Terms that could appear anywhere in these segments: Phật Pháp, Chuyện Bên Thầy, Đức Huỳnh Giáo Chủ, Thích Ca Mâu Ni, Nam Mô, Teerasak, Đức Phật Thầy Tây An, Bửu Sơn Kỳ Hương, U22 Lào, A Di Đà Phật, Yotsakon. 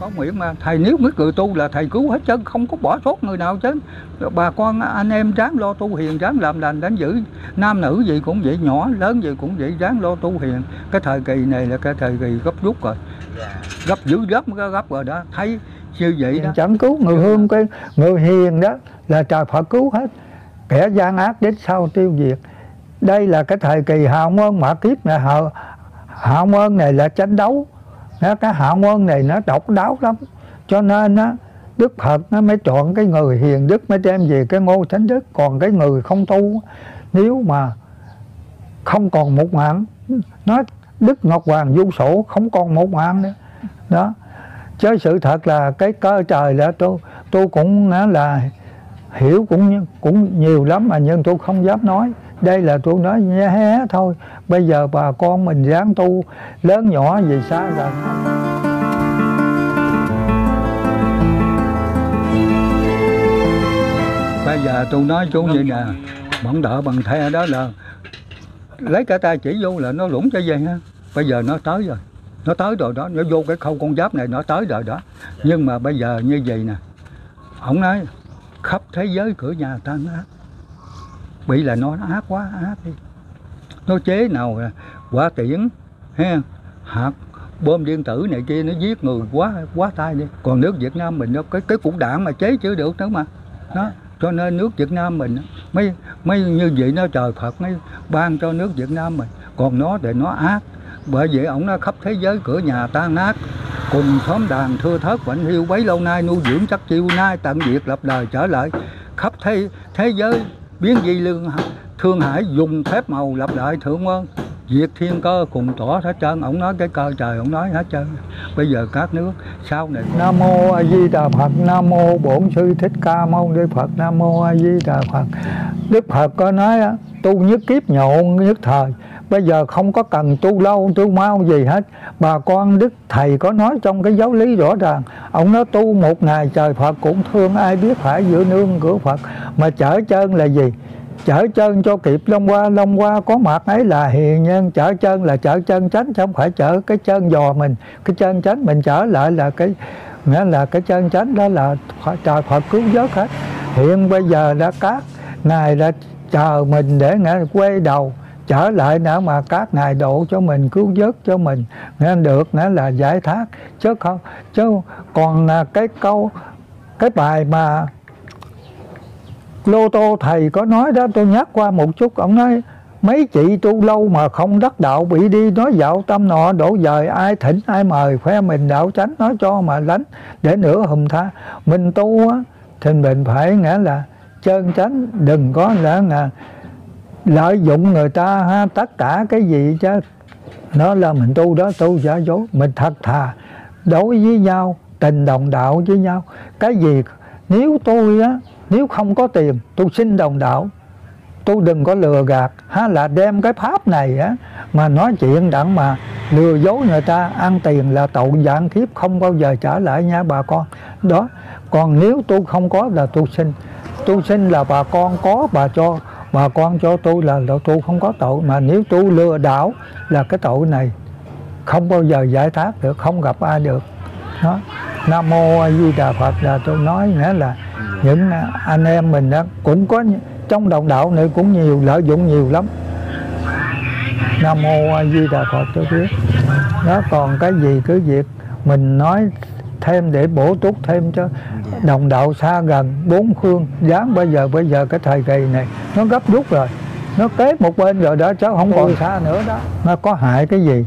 Có nguyện mà thầy nếu mới cự tu là thầy cứu hết trơn, không có bỏ sót người nào chứ. Bà con anh em ráng lo tu hiền, ráng làm lành đánh giữ, nam nữ gì cũng vậy, nhỏ lớn gì cũng vậy, ráng lo tu hiền. Cái thời kỳ này là cái thời kỳ gấp rút rồi, gấp dữ gấp rồi đó, thấy như vậy đó. Chẳng cứu người hương, cái người hiền đó là trời Phật cứu hết, kẻ gian ác đến sau tiêu diệt. Đây là cái thời kỳ hào môn mã kiếp này, hào môn này là tranh đấu. Cái hạ ngôn này nó độc đáo lắm. Cho nên đó, Đức Phật nó mới chọn cái người hiền đức mới đem về cái ngôi thánh đức. Còn cái người không tu, nếu mà không còn một mạng, nó Đức Ngọc Hoàng Du Sổ không còn một mạng nữa. Đó. Chứ sự thật là cái cơ trời đó tôi cũng là hiểu cũng nhiều lắm mà, nhưng tôi không dám nói. Đây là tôi nói nhé hé thôi. Bây giờ bà con mình ráng tu, lớn nhỏ gì xa rồi. Bây giờ tôi nói chú vậy nè, bọn đỡ bằng the đó là lấy cả tay chỉ vô là nó lũng cho vậy ha. Bây giờ nó tới rồi, nó tới rồi đó, nó vô cái khâu con giáp này nó tới rồi đó. Nhưng mà bây giờ như vậy nè, ổng nói khắp thế giới cửa nhà ta nó ác, bị là nó ác quá, ác đi. Nó chế nào là quả tiễn, ha, hạt bom điện tử này kia, nó giết người quá tay đi. Còn nước Việt Nam mình nó cái cục đạn mà chế chữa được nữa mà. Đó, cho nên nước Việt Nam mình mới như vậy, nó trời Phật mới ban cho nước Việt Nam mình. Còn nó để nó ác. Bởi vậy ổng nó khắp thế giới cửa nhà tan nát, cùng xóm đàn thưa thớt vĩnh hiu, bấy lâu nay nuôi dưỡng chắc chiêu, nay tận diệt lập đời trở lại. Khắp thế giới biến di lương thương hải, dùng phép màu lập lại thượng ơn, diệt thiên cơ cùng tỏ hết trơn. Ổng nói cái cơ trời, ổng nói hết trơn. Bây giờ các nước sau này cũng... Nam Mô A Di Đà Phật, Nam Mô Bổn Sư Thích Ca Mâu Ni Phật, Nam Mô A Di Đà Phật. Đức Phật có nói tu nhất kiếp nhộn nhất thời. Bây giờ không có cần tu lâu tu mau gì hết. Bà con Đức Thầy có nói trong cái giáo lý rõ ràng. Ông nói tu một ngày trời Phật cũng thương, ai biết phải giữa nương cửa Phật. Mà chở chân là gì? Chở chân cho kịp long qua có mặt ấy là hiền nhân. Chở chân là chở chân tránh, chứ không phải chở cái chân giò mình. Cái chân tránh mình chở lại là cái, nghĩa là cái chân tránh đó là trời Phật cứu vớt hết. Hiện bây giờ đã các ngài đã chờ mình để quay đầu trở lại nữa, mà các ngài độ cho mình, cứu vớt cho mình nên được, nữa là giải thoát. Chứ không, chứ còn là cái câu, cái bài mà Lô Tô thầy có nói đó, tôi nhắc qua một chút. Ông nói mấy chị tu lâu mà không đắc đạo, bị đi nói dạo tâm nọ đổ dời, ai thỉnh ai mời khoe mình đạo chánh, nói cho mà lánh để nửa hùm tha. Mình tu á thì mình phải nghĩa là chân chánh, đừng có là lợi dụng người ta ha, tất cả cái gì chứ. Nó là mình tu đó, tu giả dối, mình thật thà đối với nhau, tình đồng đạo với nhau. Cái gì nếu tôi á, nếu không có tiền tôi xin đồng đạo, tôi đừng có lừa gạt ha, là đem cái pháp này á mà nói chuyện đặng mà lừa dối người ta, ăn tiền là tội vạn kiếp không bao giờ trả lại nha bà con. Đó, còn nếu tôi không có là tôi xin. Tôi xin là bà con có bà cho, bà con cho tôi là tôi không có tội. Mà nếu tôi lừa đảo là cái tội này không bao giờ giải thoát được, không gặp ai được. Đó. Nam Mô A Di Đà Phật là tôi nói nghĩa là những anh em mình đó cũng có trong đồng đạo này cũng nhiều, lợi dụng nhiều lắm. Nam Mô A Di Đà Phật cho biết. Đó, còn cái gì cứ việc mình nói thêm để bổ túc thêm cho đồng đạo xa gần bốn phương. Dám bây giờ cái thời kỳ này nó gấp rút rồi, nó kế một bên rồi đó, cháu không còn xa nữa đó, nó có hại cái gì.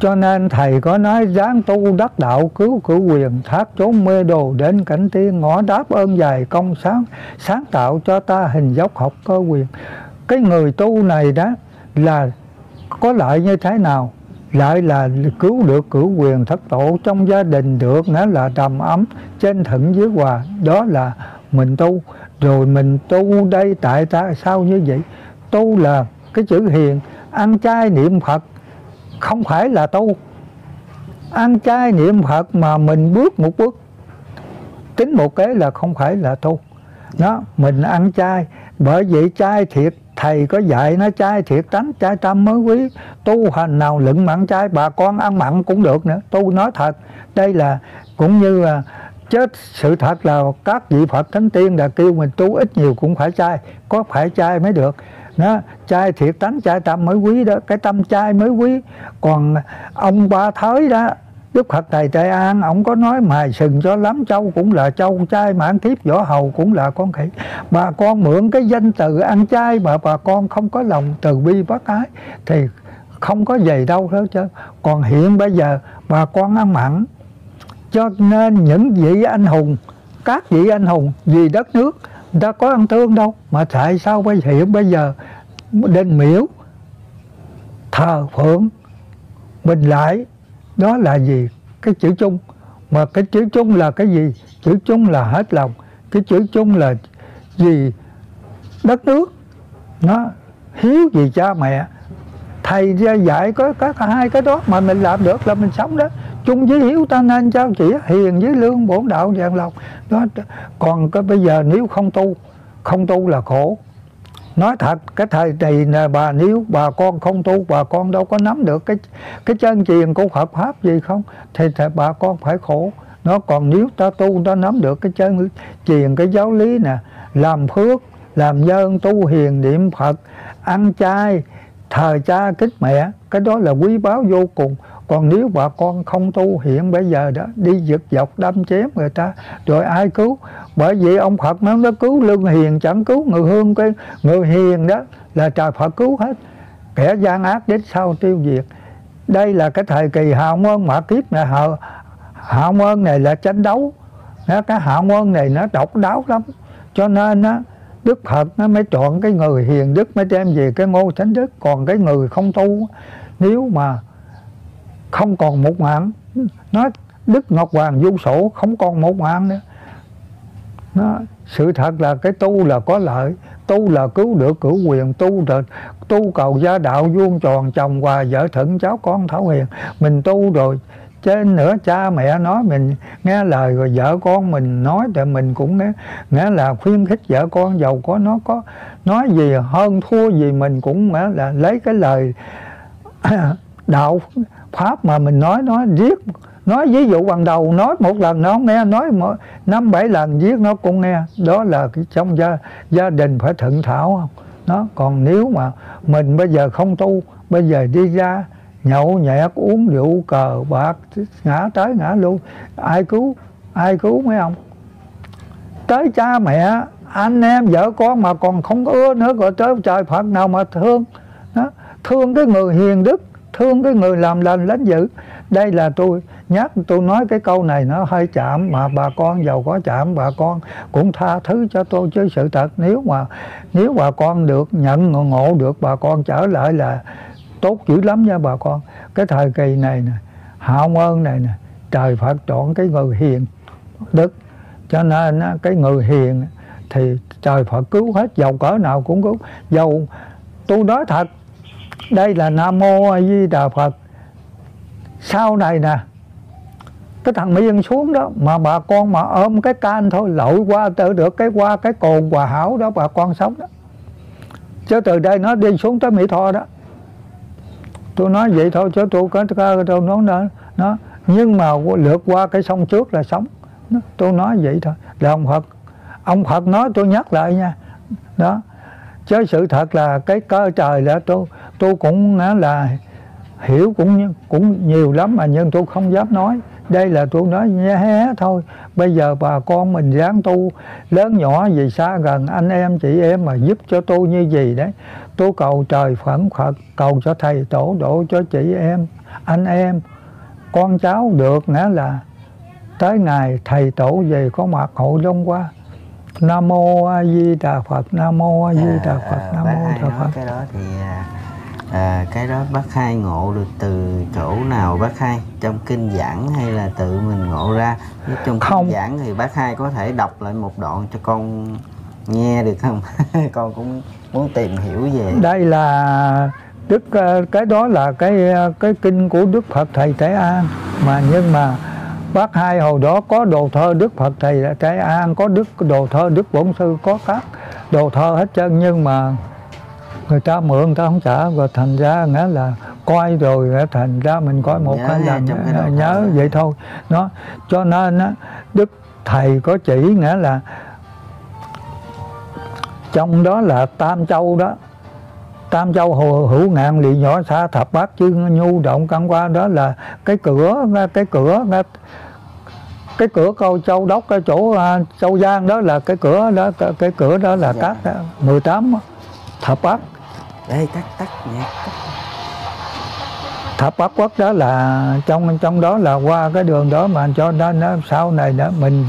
Cho nên thầy có nói dáng tu đắc đạo, cứu cử quyền, thác chốn mê đồ đến cảnh tiên, ngõ đáp ơn dài công sáng, sáng tạo cho ta hình dốc học cơ quyền. Cái người tu này đó là có lợi như thế nào? Lại là cứu được cửu quyền thất tổ, trong gia đình được nghĩa là đầm ấm, trên thượng dưới hòa. Đó là mình tu. Rồi mình tu đây tại ta sao như vậy? Tu là cái chữ hiền, ăn chay niệm Phật không phải là tu. Ăn chay niệm Phật mà mình bước một bước tính một cái là không phải là tu. Đó, mình ăn chay Bởi vậy trai thiệt, thầy có dạy nó trai thiệt tránh, trai tâm mới quý. Tu hành nào lựng mặn trai, bà con ăn mặn cũng được nữa. Tu nói thật, đây là cũng như là chết sự thật, là các vị Phật Thánh Tiên đã kêu mình tu ít nhiều cũng phải trai, có phải trai mới được. Nó trai thiệt tánh, trai tâm mới quý đó, cái tâm trai mới quý. Còn ông Ba Thới đó, Đức Phật Thầy Tây An, ông có nói mài sừng cho lắm châu cũng là châu trai, mà ăn kiếp võ hầu cũng là con khỉ. Bà con mượn cái danh từ ăn trai mà bà con không có lòng từ bi bác ái thì không có gì đâu hết chứ. Còn hiện bây giờ bà con ăn mặn, cho nên những vị anh hùng, các vị anh hùng vì đất nước đã có ăn thương đâu, mà tại sao bây hiện bây giờ đền miễu thờ phượng mình lại? Đó là gì? Cái chữ chung. Mà cái chữ chung là cái gì? Chữ chung là hết lòng. Cái chữ chung là gì? Đất nước, nó hiếu gì cha mẹ. Thầy dạy có các hai cái đó mà mình làm được là mình sống đó. Chung với hiếu ta nên trao chỉ, hiền với lương, bổn đạo, vạn lòng đó. Còn cái bây giờ nếu không tu, không tu là khổ. Nói thật, cái thời này là bà nếu bà con không tu, bà con đâu có nắm được cái chân truyền của Phật Pháp gì không, thì bà con phải khổ. Nó còn nếu ta tu, ta nắm được cái chân truyền, cái giáo lý nè, làm phước, làm nhân, tu hiền, niệm Phật, ăn chay, thờ cha kính mẹ, cái đó là quý báu vô cùng. Còn nếu bà con không tu hiện bây giờ đó, đi giật dọc đâm chém người ta, rồi ai cứu? Bởi vì ông Phật nó cứu lương hiền chẳng cứu người hương, cái người hiền đó là trời Phật cứu hết, kẻ gian ác đến sau tiêu diệt. Đây là cái thời kỳ hào môn mạt kiếp này, hào môn này là tranh đấu, cái hào môn này nó độc đáo lắm, cho nên á, Đức Phật nó mới chọn cái người hiền đức mới đem về cái ngôi thánh đức. Còn cái người không tu, nếu mà không còn một mạng, nói Đức Ngọc Hoàng Du Sổ không còn một mạng nữa. Nó sự thật là cái tu là có lợi, tu là cứu được cửu quyền, tu cầu gia đạo vuông tròn, chồng hòa vợ thuận, cháu con thảo hiền. Mình tu rồi trên nữa cha mẹ nói mình nghe lời, rồi vợ con mình nói thì mình cũng nghe, nghĩa là khuyên khích vợ con, giàu có nó có nói gì hơn thua gì mình cũng nghĩa là lấy cái lời đạo Pháp mà mình nói riết. Nói ví dụ ban đầu nói một lần nó nghe, nói 5-7 lần riết nó cũng nghe. Đó là trong gia đình phải thận thảo không? Nó còn nếu mà mình bây giờ không tu, bây giờ đi ra nhậu nhẹt uống rượu cờ bạc ngã tới ngã luôn, ai cứu mấy ông? Tới cha mẹ anh em vợ con mà còn không có ưa nữa, rồi tới trời Phật nào mà thương nó? Thương cái người hiền đức, thương cái người làm lành lánh dữ. Đây là tôi nói cái câu này nó hơi chạm, mà bà con giàu có chạm, bà con cũng tha thứ cho tôi. Chứ sự thật nếu bà con được nhận ngộ được, bà con trở lại là tốt dữ lắm nha bà con. Cái thời kỳ này nè, hạo ơn này nè, trời Phật chọn cái người hiền đức, cho nên cái người hiền thì trời Phật cứu hết, giàu cỡ nào cũng cứu. Giàu tôi nói thật, đây là Nam Mô A Di Đà Phật. Sau này nè, cái thằng Miên xuống đó mà bà con mà ôm cái can thôi, lội qua tự được cái qua cái cồn Hòa Hảo đó bà con sống đó. Chứ từ đây nó đi xuống tới Mỹ Tho đó. Tôi nói vậy thôi chứ tôi có đâu nói nó. Nhưng mà lượt qua cái sông trước là sống. Tôi nói vậy thôi. Là ông Phật nói tôi nhắc lại nha. Đó. Chứ sự thật là cái cơ trời là tôi cũng là hiểu cũng nhiều lắm mà, nhưng tôi không dám nói. Đây là tôi nói nhé thôi. Bây giờ bà con mình ráng tu, lớn nhỏ gì xa gần anh em chị em mà giúp cho tôi như gì đấy. Tôi cầu trời phẫn Phật, cầu cho thầy tổ độ cho chị em, anh em, con cháu được nghĩa là tới ngày thầy tổ về có mặt hội đông qua. Nam Mô A Di Đà Phật, Nam Mô A Di Đà Phật, Nam Mô A Di Đà Phật. Cái đó thì cái đó bác khai ngộ được từ chỗ nào bác khai? Trong kinh giảng hay là tự mình ngộ ra? Nếu trong không. Kinh giảng thì bác khai có thể đọc lại một đoạn cho con nghe được không? Con cũng muốn tìm hiểu về. Đây là cái đó là cái kinh của Đức Phật Thầy Tây An mà, nhưng mà bác hai hồi đó có đồ thơ Đức Phật Thầy Tây An, có đồ thơ Đức Bổn Sư, có các đồ thơ hết trơn, nhưng mà người ta mượn người ta không trả, rồi thành ra nghĩa là coi rồi thành ra mình coi một hai lần nhớ vậy thôi. Nó cho nên á, Đức Thầy có chỉ nghĩa là trong đó là Tam Châu đó, Tam Châu hữu ngạn lị nhỏ xa thập bát chư nhu động căn qua, đó là cái cửa câu Châu Đốc, cái chỗ Châu Giang đó là cái cửa đó là các 18 thập bát. Đây tắt nhạc. Thập bát quốc đó là trong đó là qua cái đường đó, mà cho nên nó sau này đó mình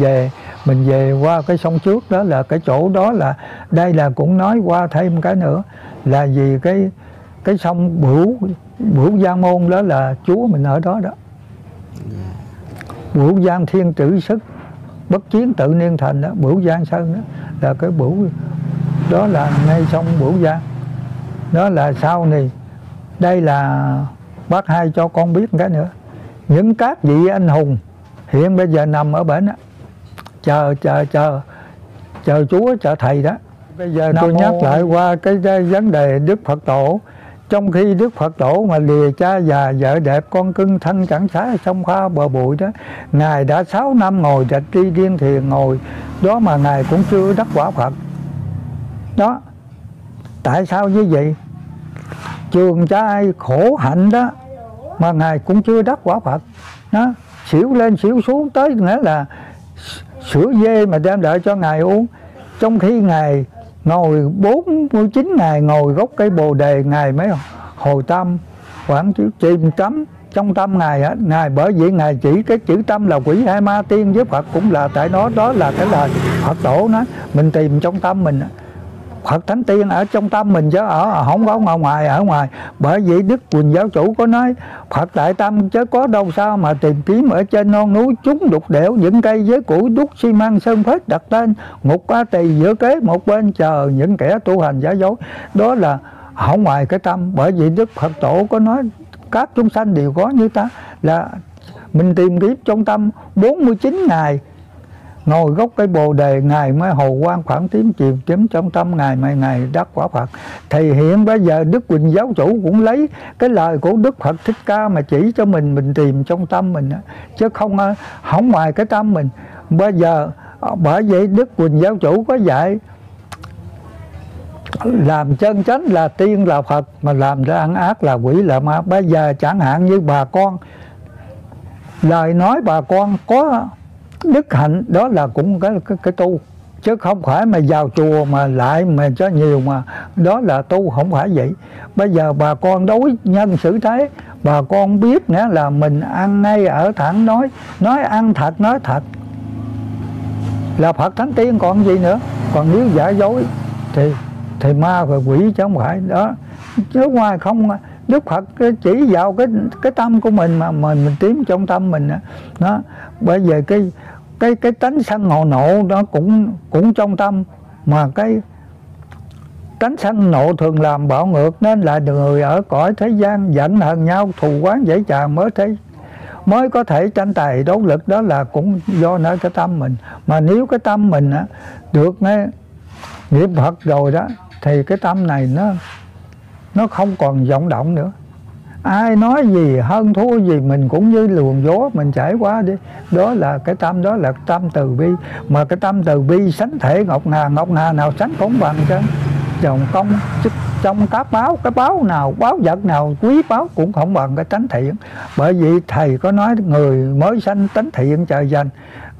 về qua cái sông trước đó là cái chỗ đó là đây là cũng nói qua thêm cái nữa là vì cái sông Bửu Giang Môn đó là Chúa mình ở đó đó. Bửu Giang Thiên Tử Sức bất chiến tự niên thành đó, Bửu Giang Sơn đó là cái Bửu đó là ngay sông Bửu Giang. Đó là sau này đây là bác hai cho con biết cái nữa, những các vị anh hùng hiện bây giờ nằm ở bển đó, chờ Chúa, chờ Thầy đó. Bây giờ tôi nhắc lại qua cái vấn đề Đức Phật Tổ. Trong khi Đức Phật Tổ mà lìa cha già vợ đẹp con cưng thanh chẳng xá sông pha bờ bụi đó, Ngài đã 6 năm ngồi trạch tri điên thiền ngồi đó mà Ngài cũng chưa đắc quả Phật. Đó, tại sao như vậy? Trường trai khổ hạnh đó mà Ngài cũng chưa đắc quả Phật. Nó xỉu lên xỉu xuống tới nghĩa là sữa dê mà đem đợi cho Ngài uống. Trong khi Ngài ngồi 49 ngày ngồi gốc cây Bồ Đề, Ngài mới hồi tâm khoảng chìm tắm trong tâm Ngài á. Ngài bởi vì Ngài chỉ cái chữ tâm là quỷ hay ma tiên với Phật cũng là tại nó. Đó là cái lời Phật Tổ nó mình tìm trong tâm mình, Phật Thánh Tiên ở trong tâm mình chứ ở không có ở ngoài. Bởi vì Đức Quỳnh Giáo Chủ có nói Phật Đại Tâm chứ có đâu sao mà tìm kiếm ở trên non núi, chúng đục đẽo những cây với củi đúc xi măng sơn phết đặt tên ngục ba tỳ giữa kế một bên chờ những kẻ tu hành giả dối. Đó là ở ngoài cái tâm, bởi vì Đức Phật Tổ có nói các chúng sanh đều có như ta, là mình tìm kiếm trong tâm 49 ngày ngồi gốc cái Bồ Đề, Ngài mới hồ quang khoảng tím chiều kiếm trong tâm Ngài mà Ngài đắc quả Phật. Thì hiện bây giờ Đức Quỳnh Giáo Chủ cũng lấy cái lời của Đức Phật Thích Ca mà chỉ cho mình tìm trong tâm mình chứ không ngoài cái tâm mình. Bây giờ bởi vậy Đức Quỳnh Giáo Chủ có dạy làm chân chánh là tiên là Phật, mà làm ra ăn ác là quỷ là ma. Bây giờ chẳng hạn như bà con, lời nói bà con có đức hạnh đó là cũng cái tu, chứ không phải mà vào chùa mà lại mà cho nhiều mà đó là tu, không phải vậy. Bây giờ bà con đối nhân xử thế, bà con biết nghĩa là mình ăn ngay ở thẳng, nói ăn thật, nói thật là Phật Thánh Tiên còn gì nữa. Còn nếu giả dối thì ma và quỷ chứ không phải đó. Chứ ngoài không, Đức Phật chỉ vào cái tâm của mình mà mình tím trong tâm mình đó. Bởi vì cái tánh sân hồ nộ nó cũng trong tâm, mà cái tánh sân nộ thường làm bạo ngược, nên là người ở cõi thế gian giận hờn nhau thù oán dễ trà mới có thể tranh tài đấu lực. Đó là cũng do nơi cái tâm mình, mà nếu cái tâm mình được nghiệp Phật rồi đó thì cái tâm này nó không còn vọng động nữa. Ai nói gì hơn thua gì mình cũng như luồng gió mình chảy qua đi. Đó là cái tâm, đó là tâm từ bi. Mà cái tâm từ bi sánh thể ngọc ngà nào sánh cũng bằng chứ. Chồng công trong các báo, cái báo nào, báo vật nào, quý báo cũng không bằng cái tánh thiện. Bởi vì Thầy có nói người mới sanh tánh thiện trời dành.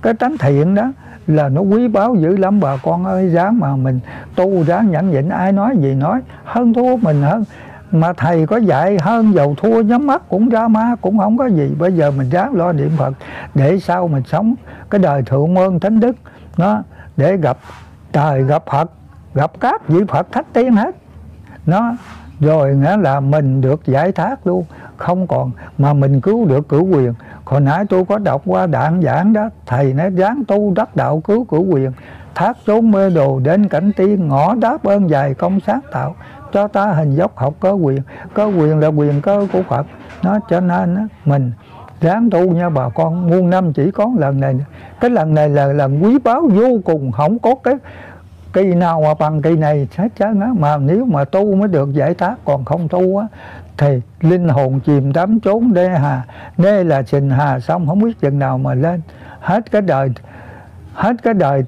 Cái tánh thiện đó là nó quý báu dữ lắm bà con ơi. Ráng mà mình tu, ráng nhẫn nhịn, ai nói gì nói, hơn thua mình hơn. Mà Thầy có dạy hơn giàu thua nhắm mắt cũng ra ma, cũng không có gì. Bây giờ mình ráng lo niệm Phật để sao mình sống cái đời thượng môn thánh đức nó, để gặp trời, gặp Phật, gặp các vị Phật Thánh Tiên hết nó. Rồi nghĩa là mình được giải thoát luôn, không còn, mà mình cứu được cửu quyền. Hồi nãy tôi có đọc qua đoạn giảng đó, Thầy nói ráng tu đắc đạo cứu cửu quyền, thoát trốn mê đồ đến cảnh tiên, ngõ đáp ơn dài công sáng tạo, cho ta hình dốc học cơ quyền. Cơ quyền là quyền cơ của Phật. Nó cho nên mình ráng tu nha bà con, muôn năm chỉ có lần này. Cái lần này là lần quý báu vô cùng, không có cái Cây nào mà bằng cây này chắc chắn á, mà nếu mà tu mới được giải thoát, còn không tu á thì linh hồn chìm đắm trốn đê hà, đây là trình hà, xong không biết chừng nào mà lên. Hết cái đời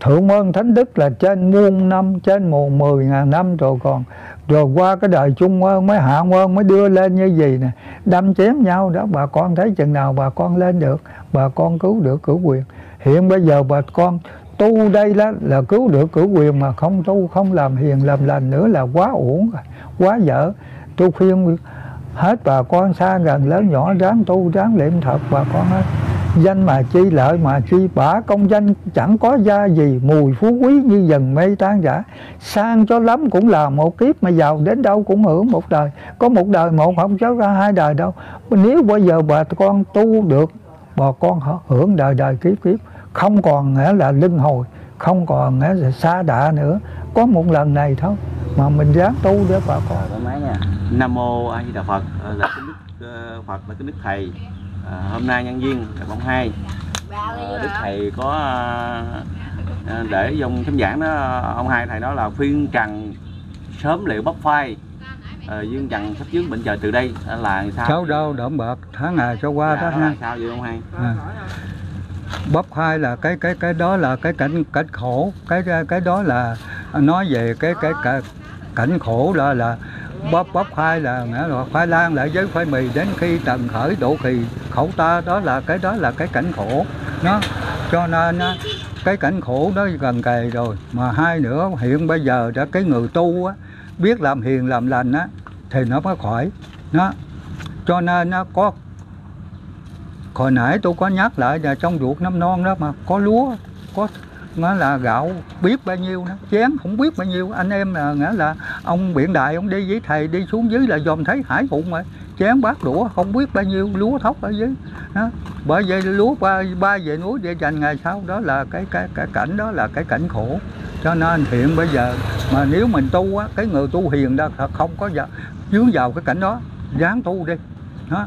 thượng ơn thánh đức là trên muôn năm, trên 10.000 năm rồi, còn rồi qua cái đời trung ơn mới hạ ơn mới đưa lên như gì nè, đâm chém nhau đó. Bà con thấy chừng nào bà con lên được, bà con cứu được cửu quyền. Hiện bây giờ bà con tu đây là cứu được cửu quyền, mà không tu không làm hiền làm lành nữa là quá uổng rồi, quá dở. Tôi khuyên hết bà con xa gần lớn nhỏ ráng tu ráng niệm thật bà con hết. Danh mà chi lợi mà chi bả, công danh chẳng có gia gì, mùi phú quý như dần mê tan rã. Sang cho lắm cũng là một kiếp, mà giàu đến đâu cũng hưởng một đời. Có một đời một, không cháu ra hai đời đâu. Nếu bây giờ bà con tu được, bà con hưởng đời đời kiếp kiếp, không còn nghĩa là luân hồi, không còn nghĩa là xa đọa nữa. Có một lần này thôi mà mình ráng tu để bà con. Nam Mô A Di Đà Phật, là cái đức Phật, là cái đức Thầy. Hôm nay nhân viên vòng 2 đức Thầy có để dòng thánh giảng đó, ông hai Thầy đó là phiên trần sớm liệu bắp phai, dương trần sắp dướng bệnh trời từ đây là sao? Sáu đâu đổm bợt tháng ngày cho qua đó ha. Sao vậy ông hai? Bắp phai là cái đó là cái cảnh khổ, cái đó là nói về cái cảnh khổ đó là bóp khoai, là nghĩa là khoai lang lại với khoai mì, đến khi tận khởi độ kỳ khẩu ta, đó là cái cảnh khổ nó, cho nên cái cảnh khổ nó gần kề rồi. Mà hai nữa hiện bây giờ đã cái người tu á, biết làm hiền làm lành á thì nó mới khỏi nó, cho nên nó có. Hồi nãy tôi có nhắc lại là trong ruột năm non đó mà có lúa, có nó là gạo biết bao nhiêu đó, chén không biết bao nhiêu. Anh em là nghĩa là ông Biện Đại, ông đi với Thầy đi xuống dưới là dòm thấy hải phụng rồi, chén bát đũa không biết bao nhiêu, lúa thóc ở dưới đó. Bởi vậy lúa ba về núi để dành ngày sau, đó là cái cảnh, đó là cái cảnh khổ. Cho nên hiện bây giờ mà nếu mình tu á, cái người tu hiền đó không có dướng vào cái cảnh đó, ráng tu đi đó.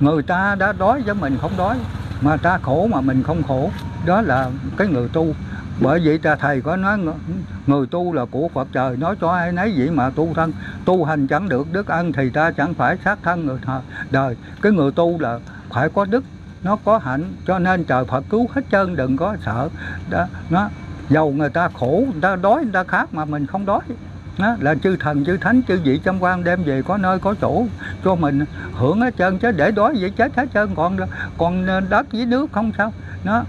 Người ta đã đói với mình không đói, mà ta khổ mà mình không khổ, đó là cái người tu. Bởi vậy ta Thầy có nói người tu là của Phật trời, nói cho ai nấy vậy mà tu thân. Tu hành chẳng được đức ăn thì ta chẳng phải sát thân người đời. Cái người tu là phải có đức, nó có hạnh, cho nên trời Phật cứu hết trơn, đừng có sợ đó, nó. Dầu người ta khổ, người ta đói, người ta khát mà mình không đói đó, là chư thần, chư thánh, chư vị trăm quan đem về có nơi có chỗ cho mình hưởng hết trơn, chứ để đói vậy chết hết trơn. Còn đất với nước không sao nó,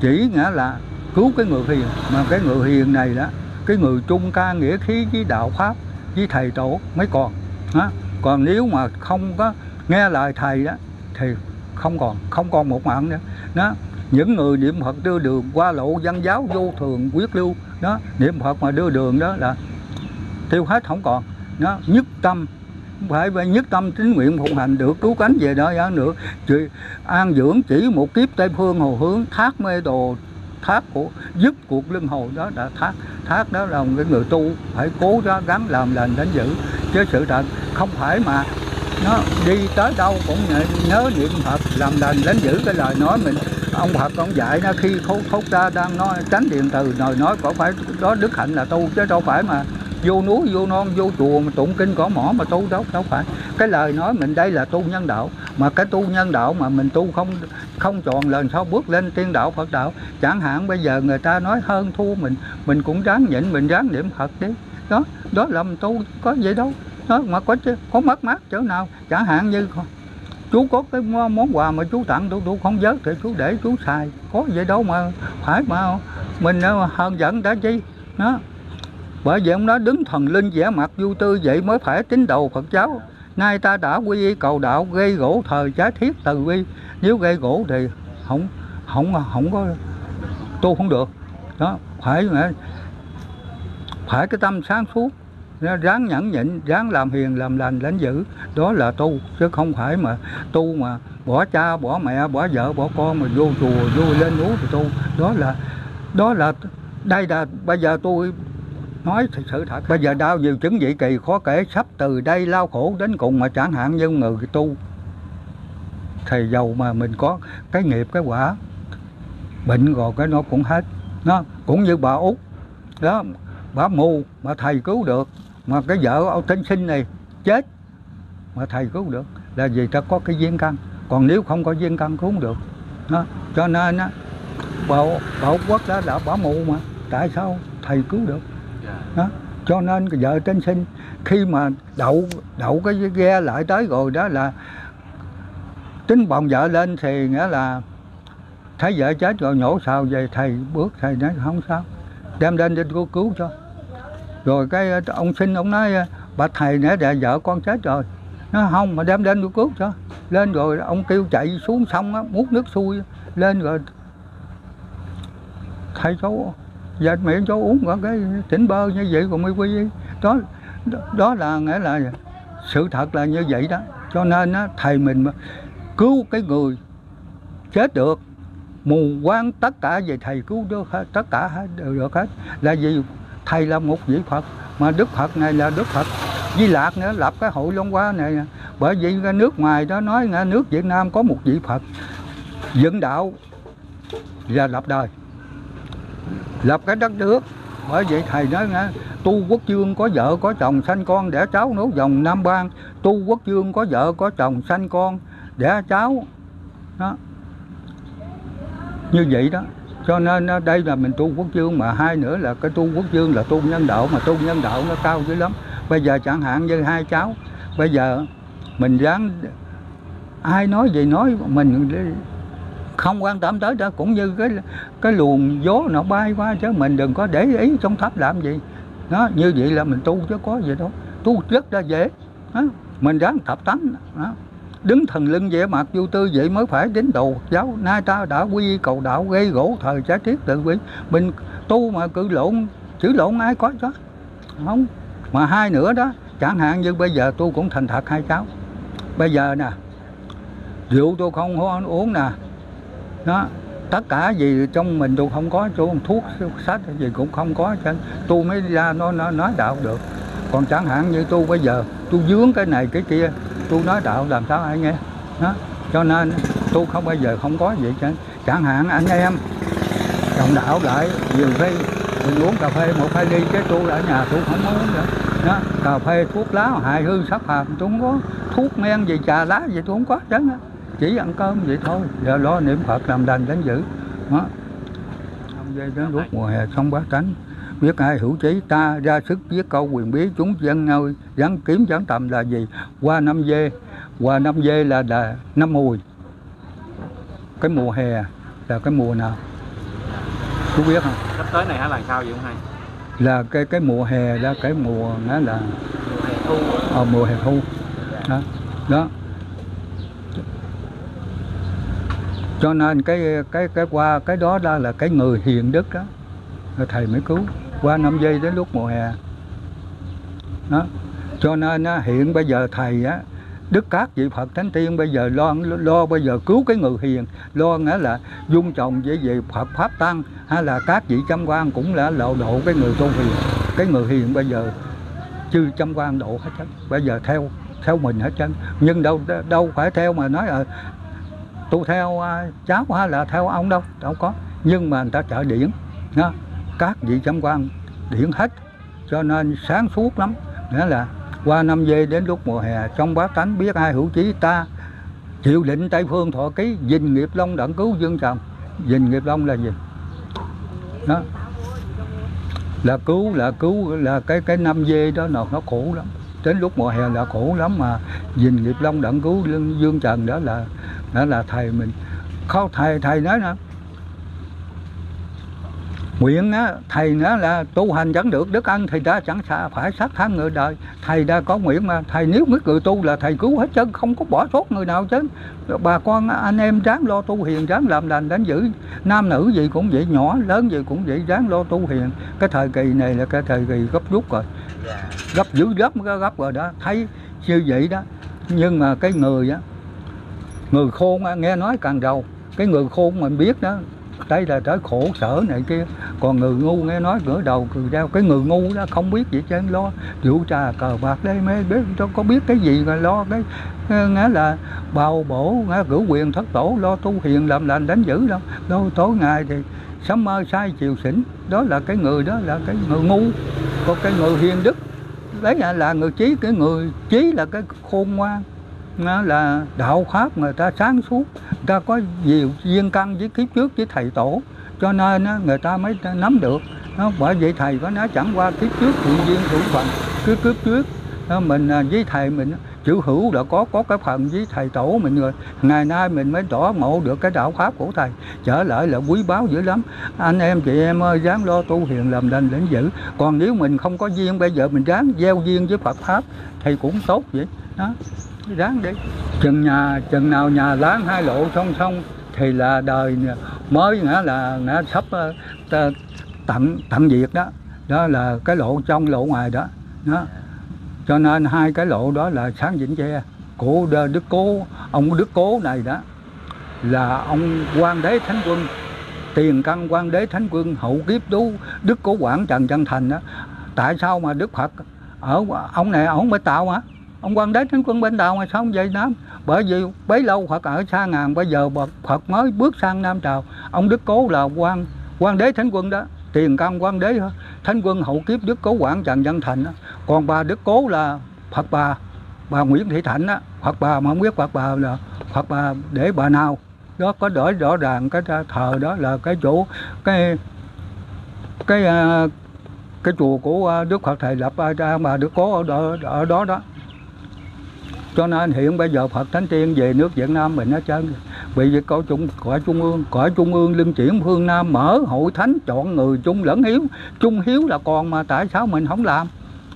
chỉ nghĩa là cứu cái người hiền. Mà cái người hiền này đó, cái người trung ca nghĩa khí với đạo pháp với Thầy tổ mới còn đó. Còn nếu mà không có nghe lời Thầy đó thì không còn một mạng nữa đó. Những người niệm Phật đưa đường qua lộ văn giáo vô thường quyết lưu đó, niệm Phật mà đưa đường đó là tiêu hết, không còn nó. Nhất tâm phải nhất tâm tín nguyện phụng hành được cứu cánh về đó ăn nữa. Chị an dưỡng chỉ một kiếp Tây phương hồ hướng, thác mê đồ thác của giúp cuộc luân hồi, đó là thác đó là cái người tu phải cố ra gắng làm lành đánh giữ. Chứ sự thật không phải mà nó đi tới đâu cũng nhớ niệm Phật làm lành đánh giữ cái lời nói mình. Ông Phật ông dạy nó khi thốt ra đang nói tránh điện từ lời nói, có phải đó đức hạnh là tu, chứ đâu phải mà vô núi vô non vô chùa mà tụng kinh cỏ mỏ mà tu, đâu phải. Cái lời nói mình đây là tu nhân đạo, mà cái tu nhân đạo mà mình tu không chọn lần sau bước lên tiên đạo Phật đạo. Chẳng hạn bây giờ người ta nói hơn thua mình cũng ráng nhịn, mình ráng niệm Phật đi đó, đó là mình tu, có vậy đâu đó. Mà có mất mát chỗ nào, chẳng hạn như chú có cái món quà mà chú tặng tôi không vớt thì chú để chú xài, có vậy đâu mà phải mà mình hờn giận đã chi đó. Bởi vậy ông nói đứng thần linh vẻ mặt vui tươi, vậy mới phải tín đồ Phật giáo. Nay ta đã quy y cầu đạo, gây gỗ thời trái thiết từ quy. Nếu gây gỗ thì không có tu không được đó. Phải cái tâm sáng suốt, ráng nhẫn nhịn, ráng làm hiền làm lành lãnh giữ, đó là tu. Chứ không phải mà tu mà bỏ cha bỏ mẹ bỏ vợ bỏ con mà vô chùa vô lên núi thì tu, đó là đây là bây giờ tôi nói thật sự thật. Bây giờ đau nhiều chứng dị kỳ khó kể, sắp từ đây lao khổ đến cùng. Mà chẳng hạn như người tu thì dầu mà mình có cái nghiệp cái quả bệnh rồi cái nó cũng hết. Nó cũng như bà Út đó, bà mù mà thầy cứu được, mà cái vợ ông tên Sinh này chết mà thầy cứu được là vì ta có cái duyên căn. Còn nếu không có duyên căn cứu không được đó. Cho nên á, bà Quốc đó đã bà mù mà tại sao thầy cứu được đó. Cho nên cái vợ tên Sinh khi mà đậu cái ghe lại tới rồi đó là tính bồng vợ lên, thì nghĩa là thấy vợ chết rồi nhổ sào về, thầy bước thầy nói không sao, đem lên để cô cứu cho. Rồi cái ông Sinh ông nói bà thầy nãy là vợ con chết rồi, nó không mà đem lên tôi cứu cho. Lên rồi ông kêu chạy xuống sông á, múc nước xuôi lên rồi thầy cháu dệt miệng cháu uống vào cái tỉnh bơ như vậy còn mới quý. Đó là nghĩa là sự thật là như vậy đó. Cho nên á, thầy mình mà cứu cái người chết được, mù quáng tất cả về thầy cứu được hết, tất cả đều được hết, là vì thầy là một vị Phật. Mà Đức Phật này là Đức Phật Di Lạc nữa, lập cái hội Long Hoa này. Bởi vì nước ngoài đó nói nghe, nước Việt Nam có một vị Phật dẫn đạo và lập đời, lập cái đất nước. Bởi vậy thầy nói nghe, tu quốc dương có vợ có chồng sanh con đẻ cháu nối dòng Nam Bang. Tu quốc dương có vợ có chồng sanh con đẻ cháu đó. Như vậy đó. Cho nên đây là mình tu quốc dương, mà hai nữa là cái tu quốc dương là tu nhân đạo, mà tu nhân đạo nó cao dữ lắm. Bây giờ chẳng hạn như hai cháu, bây giờ mình dám ai nói gì nói, mình không quan tâm tới đó, cũng như cái luồng gió nó bay qua, chứ mình đừng có để ý trong tháp làm gì. Đó, như vậy là mình tu chứ có gì đâu, tu rất là dễ. Đó, mình ráng thập tánh. Đó. Đứng thần lưng vẻ mặt vô tư vậy mới phải đến đồ giáo. Nay ta đã quy cầu đạo gây gỗ thời trái tiết tự quy. Mình tu mà cự lộn, chữ lộn ai có chứ không. Mà hai nữa đó, chẳng hạn như bây giờ tôi cũng thành thật hai cháu. Bây giờ nè, rượu tôi không uống nè. Đó, tất cả gì trong mình tôi không có, tôi không thuốc, sách gì cũng không có. Tôi mới ra nói đạo được. Còn chẳng hạn như tôi bây giờ, tôi dướng cái này cái kia, tôi nói đạo làm sao ai nghe đó. Cho nên tôi không bao giờ không có vậy. Chẳng hạn anh em đồng đạo lại nhiều khi mình uống cà phê một hai ly, chứ tôi ở nhà tôi không uống nữa đó. Cà phê thuốc lá hại hư sắc phàm tôi không có, thuốc men gì trà lá gì tôi không có đó. Chỉ ăn cơm vậy thôi, giờ lo niệm Phật làm lành đánh dữ đó. Đến lúc mùa hè xong bá tánh biết ai hữu trí ta ra sức viết câu quyền bí chúng dân nơi rắn kiếm rắn tầm là gì qua năm dê. Qua năm dê là năm mùi. Cái mùa hè là cái mùa nào chú biết không? Sắp tới này hả, là sao vậy ông hai? Là cái mùa hè là cái mùa đó là mùa hè thu đó. Đó. Cho nên cái qua cái đó là cái người hiền đức đó thầy mới cứu. Qua năm giây đến lúc mùa hè đó. Cho nên hiện bây giờ thầy á, đức các vị Phật thánh tiên bây giờ lo bây giờ cứu cái người hiền, lo nghĩa là dung chồng với vị Phật pháp tăng hay là các vị chăm quan cũng là lộ độ cái người tu hiền. Cái người hiền bây giờ chư chăm quan độ hết trơn, bây giờ theo mình hết trơn. Nhưng đâu phải theo mà nói tu theo cháu hay là theo ông đâu có. Nhưng mà người ta trợ điển đó, các vị chăm quan điển hết, cho nên sáng suốt lắm. Nghĩa là qua năm dê đến lúc mùa hè trong bá tánh biết ai hữu chí ta chịu định Tây Phương thọ ký dình nghiệp long đặng cứu dương trần. Dình nghiệp long là gì đó? Là cái năm dê đó nó khổ lắm, đến lúc mùa hè là khổ lắm. Mà dình nghiệp long đặng cứu dương trần đó là thầy mình không, thầy nói nè, nguyện á, thầy nói là tu hành chẳng được đức ăn thì đã chẳng phải sát tha người đời. Thầy đã có nguyện mà, thầy nếu biết người tu là thầy cứu hết trơn, không có bỏ sót người nào chứ. Bà con anh em ráng lo tu hiền, ráng làm lành đánh dữ, nam nữ gì cũng vậy, nhỏ lớn gì cũng vậy, ráng lo tu hiền. Cái thời kỳ này là cái thời kỳ gấp rút rồi, gấp dữ gấp rồi đó, thấy như vậy đó. Nhưng mà cái người á, người khôn á, nghe nói càng đầu, cái người khôn mình biết đó, đây là tới khổ sở này kia. Còn người ngu nghe nói ngửa đầu cười rao. Cái người ngu đó không biết gì chứ lo rượu trà cờ bạc đây mê biết, đâu có biết cái gì mà lo. Cái nghĩa là bào bổ, nghĩa cử quyền thất tổ, lo tu hiền làm lành đánh dữ đâu. Lo tối ngày thì sớm mơ sai chiều xỉn, đó là cái người ngu. Còn cái người hiền đức đấy là người trí, cái người trí là cái khôn ngoan, là đạo pháp người ta sáng suốt, người ta có nhiều duyên căn với kiếp trước với thầy tổ, cho nên người ta mới nắm được. Bởi vậy thầy có nói chẳng qua kiếp trước thiện duyên hữu phận, cứ kiếp trước mình với thầy mình chữ hữu đã có cái phần với thầy tổ mình rồi, ngày nay mình mới tỏ ngộ được cái đạo pháp của thầy, trở lại là quý báu dữ lắm. Anh em chị em ơi, ráng lo tu hiền làm lành lĩnh dữ. Còn nếu mình không có duyên, bây giờ mình ráng gieo duyên với Phật pháp thì cũng tốt vậy đó, ráng đi. Chừng nào nhà láng hai lộ song song thì là đời mới là sắp tận diệt đó, đó là cái lộ trong lộ ngoài đó đó. Cho nên hai cái lộ đó là sáng vĩnh tre của Đức Cố. Ông Đức Cố này đó là ông Quang Đế Thánh Quân, tiền căn Quang Đế Thánh Quân, hậu kiếp đú Đức Cố Quảng Trần Chân Thành đó. Tại sao mà Đức Phật ở ông này ông mới tạo hả? Ông Quang Đế Thánh Quân bên Tàu mà sao ông về Nam? Bởi vì bấy lâu Phật ở xa ngàn, bây giờ Phật mới bước sang Nam Trào. Ông Đức Cố là Quang Đế Thánh Quân đó, tiền căn Quang Đế Thánh Quân, hậu kiếp Đức Cố Quảng Trần Dân Thành đó. Còn bà Đức Cố là Phật bà Nguyễn Thị Thạnh đó, Phật bà mà không biết Phật bà là Phật bà để bà nào đó, có đổi rõ ràng cái thờ đó là cái chỗ cái chùa của Đức Phật thầy lập ra bà Đức Cố ở đó đó. Cho nên hiện bây giờ Phật Thánh Tiên về nước Việt Nam mình hết trơn. Vì vậy cõi trung ương lưng chuyển phương Nam, mở hội thánh chọn người chung lẫn hiếu. Trung hiếu là còn mà tại sao mình không làm?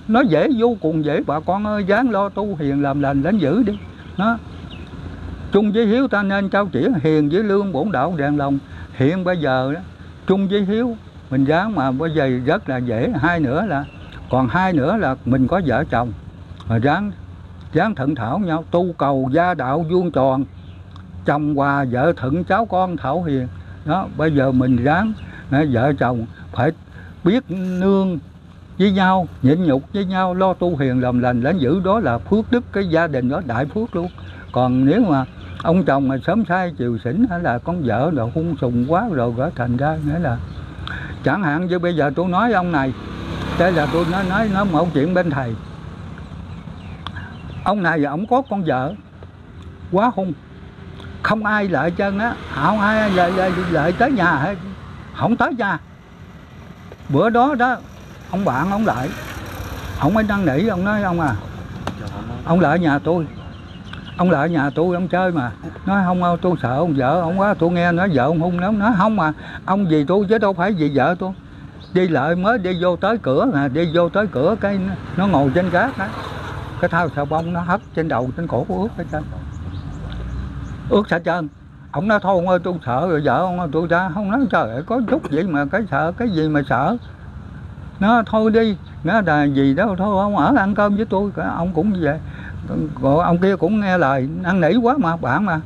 Nó dễ vô cùng dễ, bà con ơi, dáng lo tu hiền làm lành lãnh dữ đi. Nó chung với hiếu ta nên trao chỉ, hiền với lương bổn đạo đèn lòng. Hiện bây giờ đó, chung với hiếu mình dáng mà bây giờ rất là dễ. Còn hai nữa là mình có vợ chồng mà dáng thận thảo nhau, tu cầu gia đạo vuông tròn, chồng hòa vợ thuận cháu con thảo hiền đó. Bây giờ mình ráng vợ chồng phải biết nương với nhau, nhịn nhục với nhau, lo tu hiền làm lành lãnh dữ, đó là phước đức cái gia đình đó, đại phước luôn. Còn nếu mà ông chồng mà sớm sai chiều xỉn hay là con vợ rồi hung sùng quá rồi gỡ thành ra, nghĩa là chẳng hạn như bây giờ tôi nói ông này, đây là tôi nói một chuyện bên thầy. Ông này giờ ổng có con vợ quá hung, không ai lợi chân á, không ai lợi tới nhà hết, không tới nhà. Bữa đó đó ông bạn ông lại, ông mới năn nỉ, ông nói ông à, ông lại nhà tôi ông chơi mà. Nói không, tôi sợ ông vợ ông quá, tôi nghe nói vợ ông hung lắm. Nói không mà ông vì tôi chứ đâu phải vì vợ tôi. Đi lại mới đi vô tới cửa cái nó ngồi trên gác đó, cái thao xà bông nó hất trên đầu trên cổ của ướt sạch trơn. Ông nói thôi ông ơi, tôi sợ rồi vợ ông, tôi ra không. Nói trời ơi, có chút vậy mà cái sợ, cái gì mà sợ. Nó thôi đi, nó là gì đó thôi, ông ở ăn cơm với tôi. Ông cũng như vậy, ông kia cũng nghe lời, ăn nỉ quá mà bạn mà.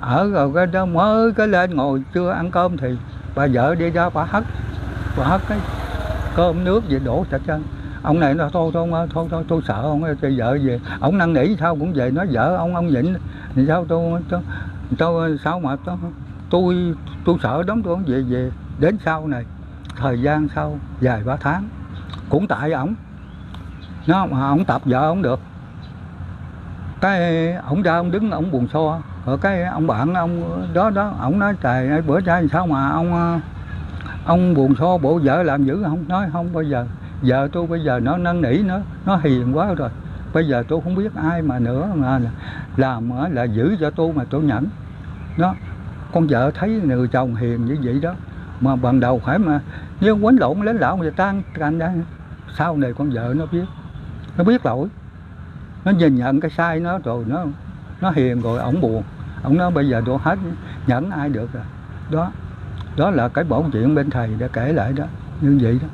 Ở rồi cái đó mới cái lên ngồi chưa ăn cơm thì bà vợ đi ra bà hất cái cơm nước vậy đổ sạch trơn. Ông này nó thôi tôi sợ ông ơi, vợ về. Ông năn nỉ sao cũng về, nói vợ ông nhịn thì sao tôi sao mà tôi sợ lắm, tôi không về. Đến sau này thời gian sau vài ba tháng cũng tại ổng, nó ổng tập vợ ổng được cái ổng ra ổng đứng ổng buồn xo. Rồi cái ông bạn ông đó ổng nói trời, bữa nay sao mà ông buồn xo, bộ vợ làm dữ không? Nói không, bao giờ vợ tôi bây giờ nó năn nỉ, nó hiền quá rồi, bây giờ tôi không biết ai mà nữa mà làm là giữ cho tôi mà tôi nhẫn đó. Con vợ thấy người chồng hiền như vậy đó mà ban đầu phải mà nếu quấn lộn lấy lão người ta thành ra, sau này con vợ nó biết lỗi, nó nhìn nhận cái sai nó rồi, nó hiền rồi. Ổng buồn, ổng nói bây giờ tôi hết nhẫn ai được rồi đó. Đó là cái bổn chuyện bên thầy đã kể lại đó, như vậy đó.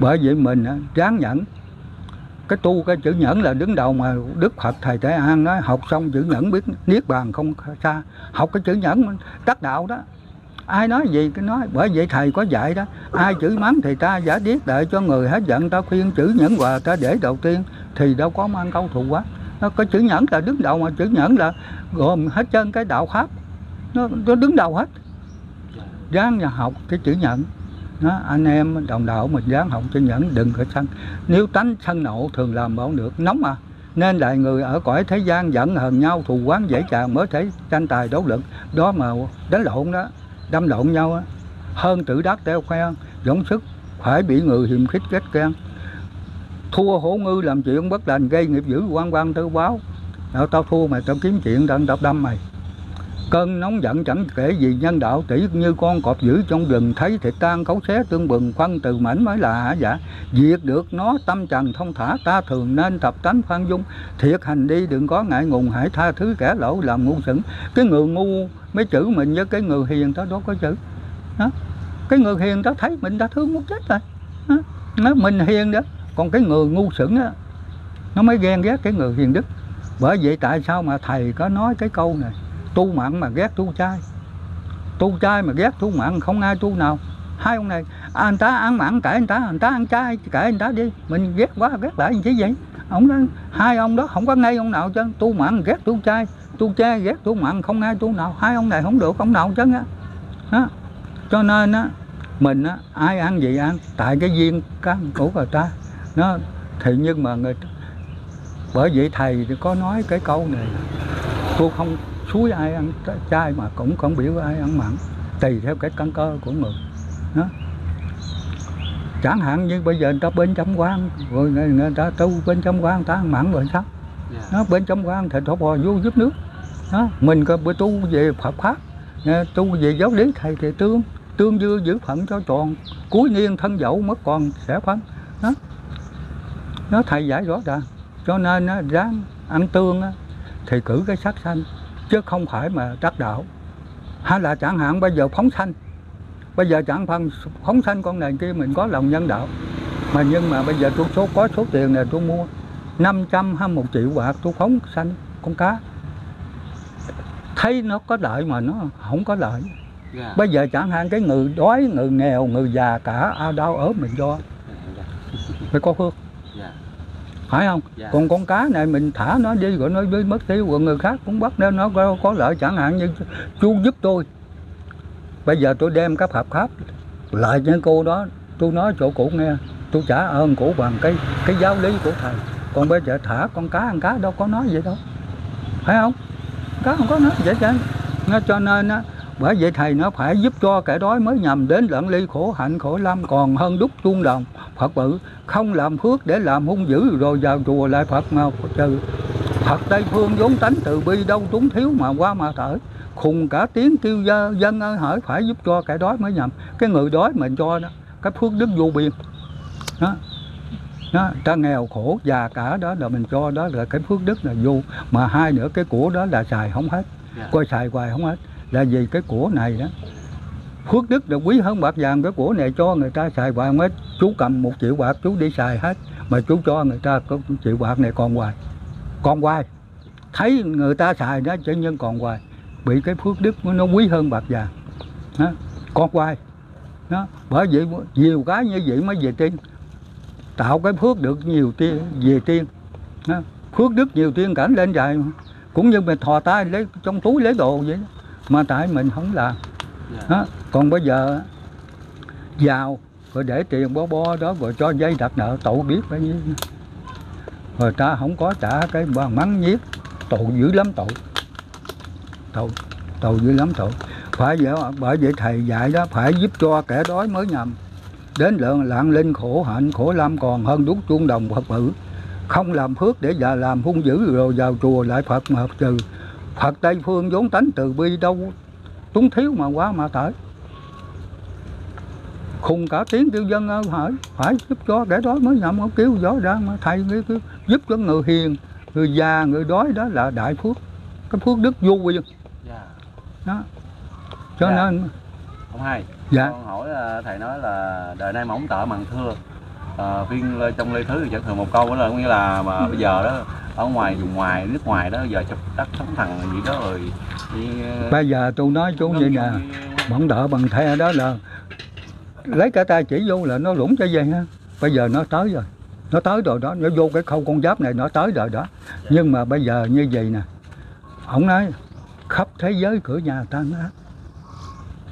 Bởi vậy mình ráng nhẫn, cái tu cái chữ nhẫn là đứng đầu mà Đức Phật thầy Thế An nói học xong chữ nhẫn biết niết bàn không xa. Học cái chữ nhẫn đắc đạo đó, ai nói gì cứ nói. Bởi vậy thầy có dạy đó, ai chửi mắng thì ta giả điếc đợi cho người hết giận ta khuyên, chữ nhẫn hòa ta để đầu tiên thì đâu có mang câu thù quá. Nó có chữ nhẫn là đứng đầu mà, chữ nhẫn là gồm hết trơn cái đạo pháp, nó đứng đầu hết. ráng học cái chữ nhẫn. Đó, anh em đồng đạo mình ráng học chữ nhẫn, đừng có sân. Nếu tánh sân nộ thường làm bảo được, nóng mà. Nên lại người ở cõi thế gian giận hờn nhau, thù oán dễ tràn, mới thể tranh tài đấu lực. Đó mà đánh lộn đó, đâm lộn nhau đó. Hơn tự đắc teo khoe, dũng sức phải bị người hiềm khích ghét ghen. Thua hổ ngư làm chuyện bất lành, gây nghiệp dữ quan quan tứ báo. Nào, tao thua mày, tao kiếm chuyện, tao đâm mày. Cơn nóng giận chẳng kể gì nhân đạo, tỷ như con cọp dữ trong rừng, thấy thịt tan cấu xé tương bừng, phân từ mảnh mới là hả giả. Diệt được nó tâm trần thông thả, ta thường nên tập tánh khoan dung. Thiệt hành đi đừng có ngại ngùng, hãy tha thứ kẻ lỗi làm ngu sững. Cái người ngu mới chữ mình, với cái người hiền đó có chữ đó. Cái người hiền đó thấy mình đã thương muốn chết rồi đó. Mình hiền đó, còn cái người ngu sững đó, nó mới ghen ghét cái người hiền đức. Bởi vậy tại sao mà thầy có nói cái câu này: tu mặn mà ghét tu chay, tu chay mà ghét tu mặn, không ai tu nào. Hai ông này, anh ta ăn mặn kể anh ta ăn chay kể anh ta đi, mình ghét quá ghét lại như thế vậy. Ông đó, hai ông đó không có ngay ông nào chứ. Tu mặn ghét tu chay ghét tu mặn, không ai tu nào. Hai ông này không được ông nào chứ á. Cho nên á, mình á, ai ăn gì ăn, tại cái duyên căn của người ta. Nó thì nhưng mà người, bởi vậy thầy có nói cái câu này: tôi không suối ai ăn chay mà cũng không biểu ai ăn mặn, tùy theo cái căn cơ của người đó. Chẳng hạn như bây giờ người ta bên chấm quan rồi, người ta tu bên chấm quan người ta ăn mặn rồi sao nó bên chấm quan thì thọ bò vô giúp nước đó. Mình có bữa tu về Phật pháp, tu về giáo lý thầy thì tương dư giữ phận cho tròn, cuối niên thân dậu mất còn sẽ phân đó. Nó thầy giải rõ ràng. Cho nên á, ráng ăn tương á, thì cử cái sát sanh, chứ không phải mà đắc đạo. Hay là chẳng hạn bây giờ phóng sanh, bây giờ chẳng phân phóng sanh con này kia, mình có lòng nhân đạo mà, nhưng mà bây giờ tôi có số tiền này, tôi mua 500 hay 1 triệu bạc, tôi phóng sanh con cá, thấy nó có lợi mà nó không có lợi. Bây giờ chẳng hạn cái người đói, người nghèo, người già cả ao đau ốm mình do phải có phước, phải không? Còn con cá này mình thả nó đi rồi nó với mất tiêu, rồi người khác cũng bắt nên nó có lợi. Chẳng hạn như chú giúp tôi, bây giờ tôi đem cái Phật pháp lại cho cô đó, tôi nói chỗ cụ nghe, tôi trả ơn cụ bằng cái giáo lý của thầy. Còn bây giờ thả con cá, ăn cá đâu có nói vậy đâu, phải không? Cá không có nói vậy chứ. Cho nên á, bởi vậy thầy nó phải giúp cho kẻ đói mới nhằm đến lận ly khổ hạnh khổ lâm, còn hơn đúc chuông đồng Phật bự. Không làm phước để làm hung dữ, rồi vào chùa lại Phật mà trừ. Phật Tây Phương vốn tánh từ bi, đâu túng thiếu mà qua mà thở. Khùng cả tiếng kêu dân ơi hỡi, phải giúp cho kẻ đói mới nhằm. Cái người đói mình cho đó, cái phước đức vô biên đó. Đó, ta nghèo khổ già cả đó là mình cho, đó là cái phước đức là vô. Mà hai nữa cái của đó là xài không hết, coi xài hoài không hết, là vì cái của này đó phước đức là quý hơn bạc vàng. Cái của này cho người ta xài hoài hết, chú cầm 1 triệu bạc chú đi xài hết, mà chú cho người ta có 1 triệu bạc này còn hoài, còn hoài, thấy người ta xài đó chứ nhân còn hoài, bị cái phước đức nó quý hơn bạc vàng đó, còn hoài đó. Bởi vậy nhiều cái như vậy mới về tiên, tạo cái phước được nhiều tiên về tiên đó. Phước đức nhiều tiên cảnh lên dài, cũng như mình thò tay lấy trong túi lấy đồ vậy đó. Mà tại mình không làm đó. Còn bây giờ giàu rồi để tiền bo đó, rồi cho giấy đặt nợ tội biết bao nhiêu, rồi ta không có trả cái mắng nhiếc, tội dữ lắm, tội dữ lắm tội. Phải vậy, bởi vậy thầy dạy đó, phải giúp cho kẻ đói mới nhầm đến lạng linh khổ hạnh khổ lâm, còn hơn đúc chuông đồng Phật tử. Không làm phước để già làm hung dữ, rồi vào chùa lại Phật mà trừ. Phật Tây Phương vốn tánh từ bi, đâu túng thiếu mà quá mà tới. Khùng cả tiếng kêu dân ơi hỏi, phải giúp cho kẻ đói mới nhậm, kêu rõ ra mà thầy kêu, giúp cho người hiền, người già, người đói đó là đại phước, cái phước đức vô biên đó. Cho nên ông hai, con hỏi là thầy nói là đời nay mà ông tợ mặn thưa, viên trong Lê Thứ chẳng thường một câu đó là nghĩa là mà bây giờ đó ở ngoài vùng ngoài nước ngoài đó giờ chụp đất sống thằng gì đó rồi đi... Bây giờ tôi nói chú vậy nè, bọn đỡ bằng thẻ đó là lấy cả tay chỉ vô là nó lũng cho vậy ha. Bây giờ nó tới rồi, nó tới rồi đó, nó vô cái khâu con giáp này nó tới rồi đó. Nhưng mà bây giờ như vậy nè, ông nói khắp thế giới cửa nhà ta nó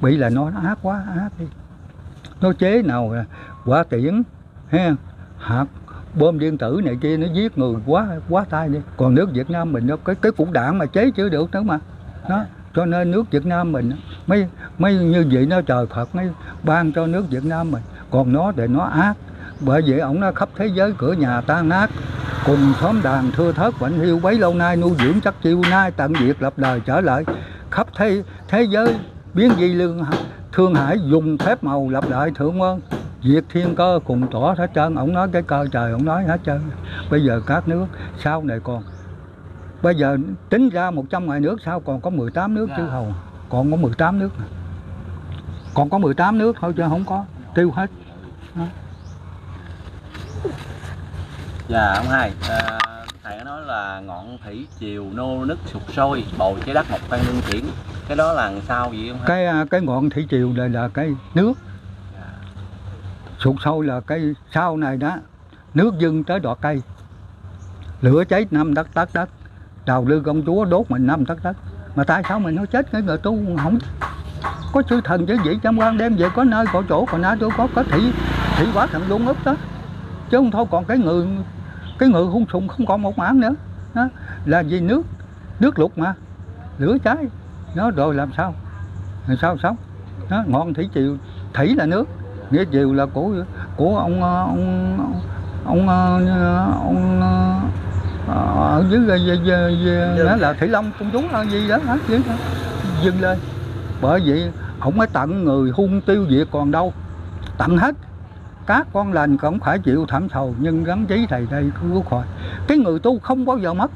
bị là nó ác quá, ác đi. Nó chế nào quả tiễn ha, hạt bom điện tử này kia nó giết người quá tay đi. Còn nước Việt Nam mình nó cái cục đạn mà chế chữa được nữa mà. Đó, cho nên nước Việt Nam mình mấy như vậy nó trời Phật mới ban cho nước Việt Nam mình. Còn nó thì nó ác. Bởi vậy ổng nó khắp thế giới cửa nhà tan nát, cùng xóm đàn thưa thớt vĩnh hiu, bấy lâu nay nuôi dưỡng chắc chiêu, nay tận diệt lập đời trở lại. Khắp thế giới biến di lương Thương Hải dùng phép màu lập lại thượng ơn, diệt thiên cơ cùng tỏ hết trơn. Ổng nói cái cơ trời, ổng nói hết trơn. Bây giờ các nước sau này còn, bây giờ tính ra 100 ngoài nước sau còn có 18 nước chứ hầu. Còn có 18 nước, còn có 18 nước thôi chứ không có tiêu hết. Đó. Dạ ông hai, thầy nói là ngọn thủy triều nô nức sụt sôi, bầu trái đất một tan lương thiển. Cái đó là sao vậy ông hai? Cái ngọn thủy triều này là cái nước. Dạ. Sụt sôi là cái sau này đó, nước dâng tới đọt cây, lửa cháy năm tắt. Đào Lư công chúa đốt mình năm tắt. Mà tại sao mình nó chết cái người tu không? Có chư thần chứ vậy, trăm quan đem về có nơi có chỗ, còn nãy tôi có thị quá thần luôn ức đó. Chứ không thôi còn cái người hung sùng không còn một mảng nữa. Đó, là vì nước lụt mà lửa cháy nó rồi làm sao? Làm sao sống? Nó ngọn thủy triều, thủy là nước, nghĩa triều là của ông ở dưới đó là Thủy Long công chúa là gì đó dừng lên. Bởi vậy không mới tận người hung tiêu diệt còn đâu, tận hết. Các con lành cũng phải chịu thảm sầu, nhưng gắn trí thầy đây cứu khỏi. Cái người tu không bao giờ mất.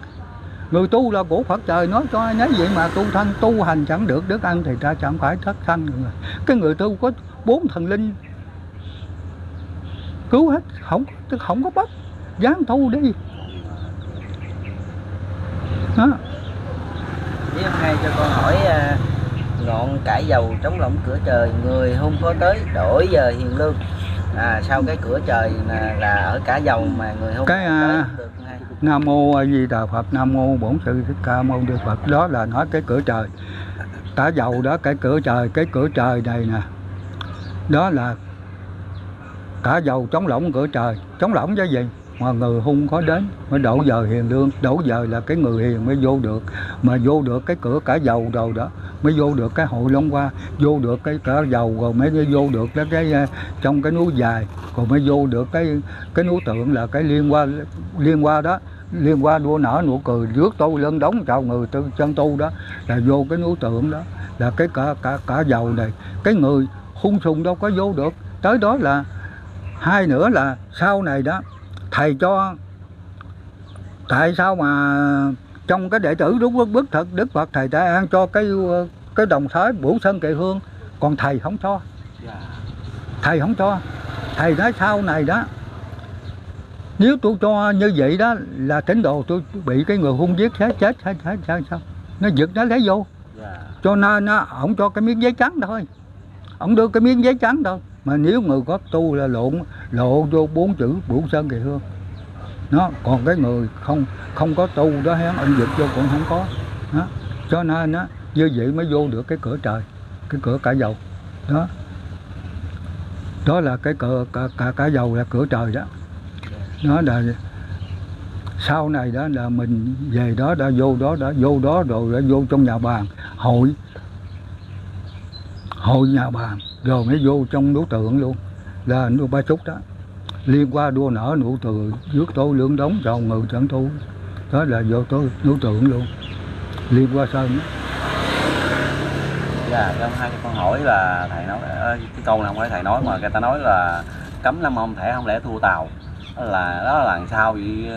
Người tu là của Phật trời nói cho ai nấy vậy, mà tu thân tu hành chẳng được đức ăn thì ta chẳng phải thất sanh. Cái người tu có 4 thần linh cứu hết, không có bất. Dám tu đi. Đó. Với ông hai cho con hỏi, ngọn cải dầu trống lỏng cửa trời, người hung có tới đổi giờ hiền lương. Sau cái cửa trời là ở cả dầu mà người hung cái được ngay. Nam Mô A Di Đà Phật, Nam Mô Bổn Sư Thích Ca Mâu Ni Phật. Đó là nói cái cửa trời, cả dầu đó, cái cửa trời này nè, đó là cả dầu trống lỏng cửa trời. Trống lỏng cái gì mà người hung có đến mới đổ giờ hiền lương. Đổ giờ là cái người hiền mới vô được, mà vô được cái cửa cả dầu rồi đó mới vô được cái hội Long Hoa, vô được cái cả dầu rồi mới vô được cái trong cái núi dài, rồi mới vô được cái núi tượng là cái liên hoa đó, liên hoa đua nở nụ cười rước tôi lên đóng chào người chân tu đó, là vô cái núi tượng đó là cái cả dầu này. Cái người hung sùng đâu có vô được tới đó. Là hai nữa là sau này đó thầy cho, tại sao mà trong cái đệ tử đúng bức thật Đức Phật thầy đã an cho cái đồng sới Bửu Sơn Kỳ Hương, còn thầy không cho. Thầy không cho, thầy nói sau này đó nếu tôi cho như vậy đó là tín đồ tôi bị cái người hung giết chết hay sao? Nó giật nó lấy vô, cho nên nó không cho cái miếng giấy trắng thôi, ông đưa cái miếng giấy trắng thôi. Mà nếu người có tu là lộ vô 4 chữ Bửu Sơn Kỳ Hương. Nó còn cái người không có tu đó hay ông dịch vô cũng không có. Đó. Cho nên đó, như vậy mới vô được cái cửa trời, cái cửa cả dầu. Đó. Đó là cái cửa cả dầu là cửa trời đó. Nó là sau này đó là mình về đó đã vô đó rồi đã vô trong nhà bàn, hội nhà bàn. Rồi mới vô trong núi tượng luôn, là núi Ba Trúc đó, liên qua đua nở nụ cười rước tôi lưỡng đóng chầu người chẳng tu. Đó là vô tới núi tượng luôn, liên qua sơn đó. Dạ, trong hai con hỏi là thầy nói cái câu này không phải thầy nói mà người ta nói là cấm 5 ông thẻ không lẽ thua tàu. Đó là làm sao vậy?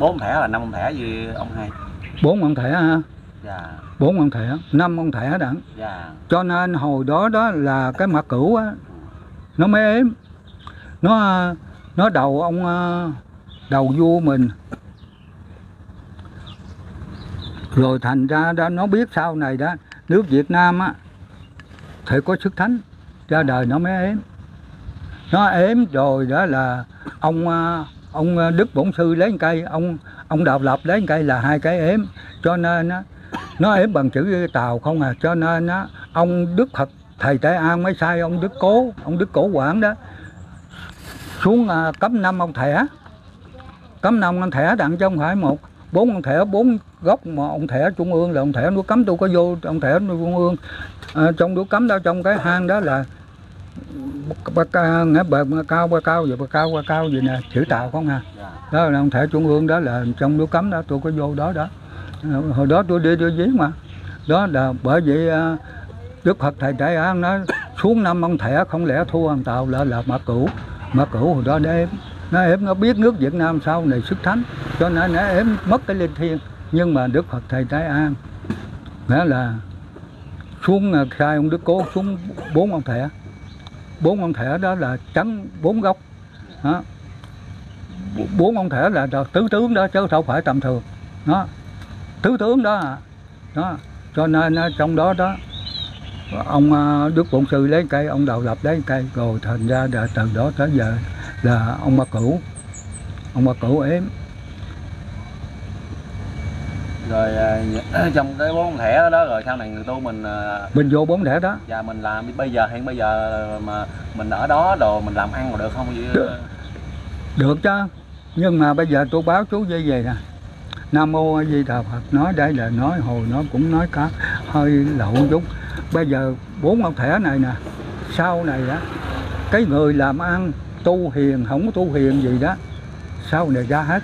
4 thẻ là 5 ông thẻ gì ông hai? 4 ông thẻ ha. Dạ. 4 ông thẻ, 5 ông thẻ đã. Dạ. Cho nên hồi đó là cái mặt cửu á, nó mới ếm, nó đầu vua mình, rồi thành ra đó nó biết sau này đó nước Việt Nam á thì có sức thánh ra đời, nó mới ếm, rồi đó là ông Đức Bổn Sư lấy cây, ông Đạo Lập lấy cây, là hai cái ếm. Cho nên á nó ếm bằng chữ Tàu không à. Cho nên á ông Đức Phật thầy Tể An mới sai ông Đức Cố, ông Đức Cố Quản đó xuống cấm 5 ông thẻ, cấm 5 ông thẻ đặng cho ông phải một 4 ông thẻ, 4 gốc mà ông thẻ trung ương là ông thẻ nó cấm. Tôi có vô ông thẻ trung ương trong đũa cấm đó, trong cái hang đó là ba cao gì nè, chữ Tàu không ha, đó là ông thẻ trung ương đó là trong đũa cấm đó, tôi có vô đó đó. Hồi đó tôi đi đưa giếng mà đó là bởi vậy. Đức Phật thầy Tể An nói xuống 5 ông thẻ không lẽ thua ông Tàu là Mã Cửu. Mã Cửu hồi đó nó ếm nó biết nước Việt Nam sau này xuất thánh cho nên nó ếm mất cái linh thiêng. Nhưng mà Đức Phật thầy Tể An nghĩa là xuống khai ông Đức Cố xuống 4 ông thẻ, 4 ông thẻ đó là trắng 4 gốc, 4 ông thẻ là tứ tướng đó chứ không phải tầm thường đó, tứ tướng đó đó. Cho nên trong đó đó ông Đức Bổn Sư lấy cây, ông Đạo Lập lấy cây, rồi thành ra là từ đó tới giờ là ông Mã Cửu, ông Mã Cửu ếm. Rồi trong cái 4 thẻ đó rồi sau này người tu mình vô 4 thẻ đó và mình làm bây giờ, hiện bây giờ mà mình ở đó đồ mình làm ăn được không? Được chứ, nhưng mà bây giờ tôi báo chú dây về nè, Nam Mô A Di Đà Phật, nói đây là nói hồi nó cũng nói cá hơi lộn chút. Bây giờ 4 ông thẻ này nè, sau này đó cái người làm ăn tu hiền không tu hiền gì đó sau này ra hết,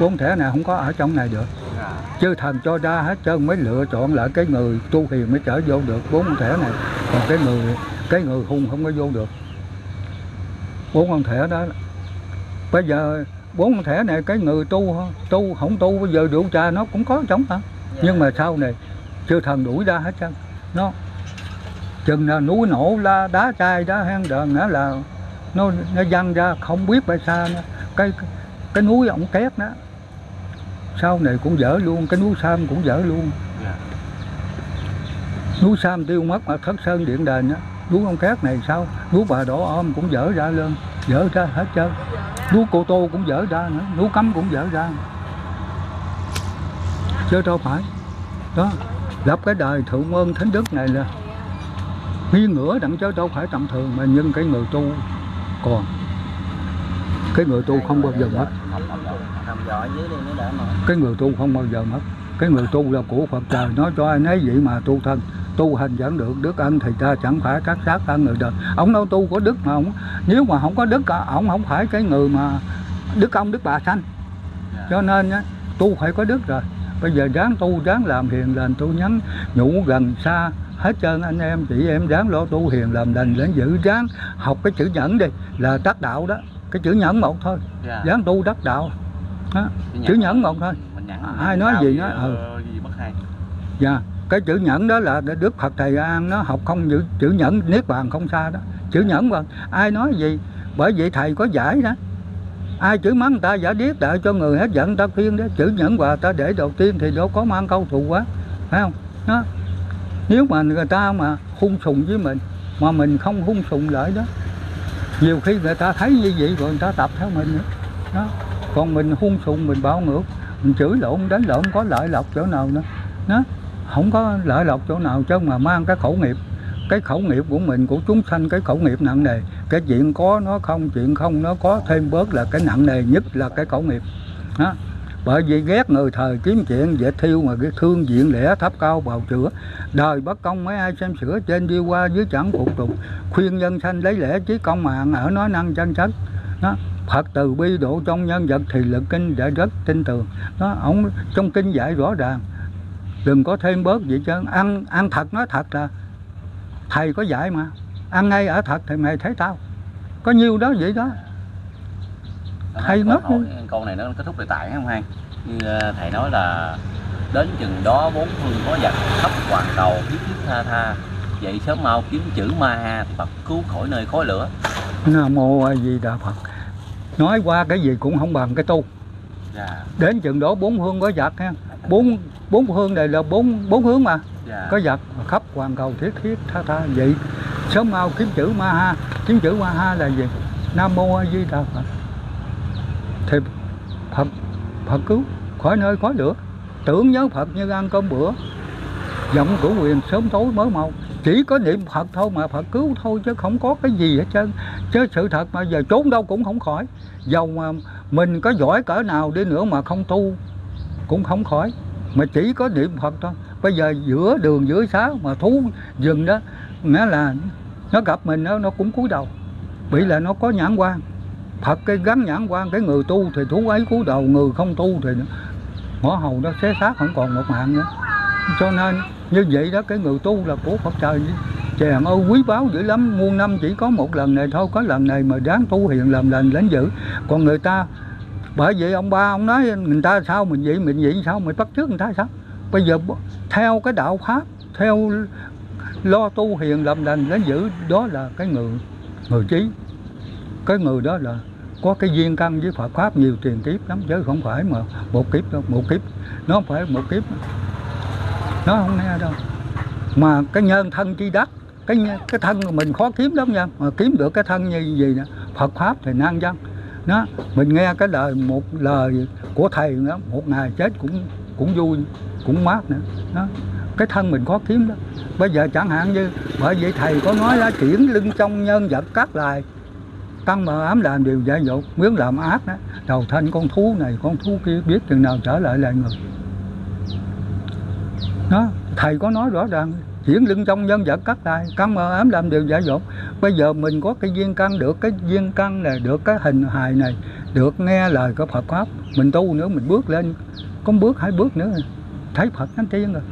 4 thẻ này không có ở trong này được, chứ thành cho ra hết trơn mới lựa chọn lại cái người tu hiền mới trở vô được 4 ông thẻ này, còn cái người hung không có vô được 4 ông thẻ đó. Bây giờ 4 ông thẻ này cái người tu không tu bây giờ rượu trà nó cũng có trống hả, nhưng mà sau này chư thần đuổi ra hết trơn nó, chừng là núi nổ la đá chai đá hang đờn nữa là nó văng ra không biết bay xa nữa. Cái núi ổng két đó sau này cũng dở luôn, cái núi Sam cũng dở luôn, núi Sam tiêu mất mà Thất Sơn Điện Đền đó, núi ông két này sao núi Bà Đỏ Om cũng dở ra luôn, dở ra hết trơn, núi Cô Tô cũng dở ra nữa, núi Cấm cũng dở ra chứ đâu phải đó. Lập cái đời Thượng Ơn Thánh Đức này là nghiêng ngửa đặng chứ đâu phải tầm thường, mà nhưng cái người tu còn, cái người tu không bao giờ mất, cái người tu không bao giờ mất, cái người tu là của Phật trời, nói cho ai nấy vậy mà tu thân tu hành vẫn được. Đức ăn thì ta chẳng phải các sát ăn người đời, ông đâu tu có đức mà ông, nếu mà không có đức ông không phải cái người mà đức ông đức bà sanh. Cho nên tu phải có đức rồi. Bây giờ ráng tu, ráng làm hiền lành, tu nhắn nhủ gần xa hết trơn anh em chị em, ráng lo tu hiền làm lành để giữ, ráng học cái chữ nhẫn đi là đắc đạo đó, cái chữ nhẫn một thôi, ráng tu đắc đạo đó. Chữ nhẫn một thôi, ai nói gì nói cái chữ nhẫn đó là Đức Phật thầy An nó học không giữ chữ nhẫn niết bàn không xa đó, chữ nhẫn mà ai nói gì, bởi vậy thầy có giải đó. Ai chửi mắng người ta giả điếc đợi cho người hết giận người ta khuyên đó, chữ nhẫn và ta để đầu tiên thì đâu có mang câu thù quá, phải không? Đó. Nếu mà người ta mà hung sùng với mình mà mình không hung sùng lại đó, nhiều khi người ta thấy như vậy rồi người ta tập theo mình nữa. Đó. Còn mình hung sùng mình bạo ngược, mình chửi lộn đánh lộn có lợi lộc chỗ nào nữa, nó không có lợi lộc chỗ nào chứ mà mang cái khẩu nghiệp. Cái khẩu nghiệp của mình, của chúng sanh, cái khẩu nghiệp nặng nề. Cái chuyện có nó không, chuyện không nó có, thêm bớt là cái nặng nề nhất là cái khẩu nghiệp đó. Bởi vì ghét người thời kiếm chuyện dễ thiêu mà cái thương diện lẽ thấp cao bào chữa. Đời bất công mấy ai xem sửa, trên đi qua dưới chẳng phục tùng. Khuyên nhân sanh lấy lẽ chí công mà ở nói năng chân chất đó. Phật từ bi độ trong nhân vật thì lực kinh đã rất tin tưởng đó. Ông trong kinh dạy rõ ràng, đừng có thêm bớt gì chứ. Ăn thật nói thật là thầy có dạy mà, ăn ngay ở thật thì mày thấy tao có nhiêu đó vậy đó. Thầy nói câu này nó kết thúc đề tài không hay, như thầy nói là đến chừng đó 4 phương có giặc khắp hoàn cầu kiếp kiếp tha tha, vậy sớm mau kiếm chữ ma ha Phật cứu khỏi nơi khói lửa. Nam Mô A Di Đà Phật. Nói qua cái gì cũng không bằng cái tu. Đến chừng đó 4 phương có giặc ha, 4 phương này là 4 hướng mà. Có giặc khắp hoàn cầu thiết thiết tha tha, vậy sớm mau kiếm chữ ma ha. Kiếm chữ ma ha là gì? Nam Mô A Di Đà Phật thì Phật cứu khỏi nơi khói lửa. Tưởng nhớ Phật như ăn cơm bữa, giọng của quyền sớm tối mới màu. Chỉ có niệm Phật thôi mà Phật cứu thôi, chứ không có cái gì hết trơn. Chứ sự thật mà giờ trốn đâu cũng không khỏi. Dầu mà mình có giỏi cỡ nào đi nữa mà không tu cũng không khỏi. Mà chỉ có niệm Phật thôi. Bây giờ giữa đường giữa xá mà thú rừng đó, nghĩa là nó gặp mình nó cũng cúi đầu. Bị là nó có nhãn quan. Phật cái gắn nhãn quan, cái người tu thì thú ấy cúi đầu, người không tu thì mỏ hầu nó xé xác không còn một mạng nữa. Cho nên như vậy đó, cái người tu là của Phật trời. Chàng ơi quý báu dữ lắm, muôn năm chỉ có một lần này thôi, có lần này mà đáng tu hiền làm lành lãnh dữ. Còn người ta, bởi vậy ông ba ông nói người ta sao mình vậy sao, mình bắt chước người ta sao. Bây giờ theo cái đạo pháp, theo lo tu hiền làm lành lãnh dữ, đó là cái người trí. Cái người đó là có cái duyên căn với Phật pháp nhiều tiền kiếp lắm, chứ không phải mà một kiếp đâu, một kiếp nó không phải một kiếp. Nó không nghe đâu. Mà cái nhân thân chi đắc, cái thân mình khó kiếm lắm nha. Mà kiếm được cái thân như gì nè, Phật pháp thì nan dân. Nó mình nghe cái lời một lời của thầy nữa, một ngày chết cũng vui, cũng mát nữa. Đó. Cái thân mình khó kiếm đó. Bây giờ chẳng hạn như bởi vậy thầy có nói là chuyển lưng trong nhân vật các loài, tăng mờ ám làm điều dạy dột, miếng làm ác đó. Đầu thân con thú này con thú kia, biết chừng nào trở lại là người. Đó, thầy có nói rõ ràng, chuyển lưng trong nhân vật các tài, căng mờ ám làm điều giả dột. Bây giờ mình có cái duyên căn, được cái duyên căn này, được cái hình hài này, được nghe lời của Phật pháp, mình tu nữa, mình bước lên, có bước hai bước nữa, thấy Phật Thánh Tiên rồi.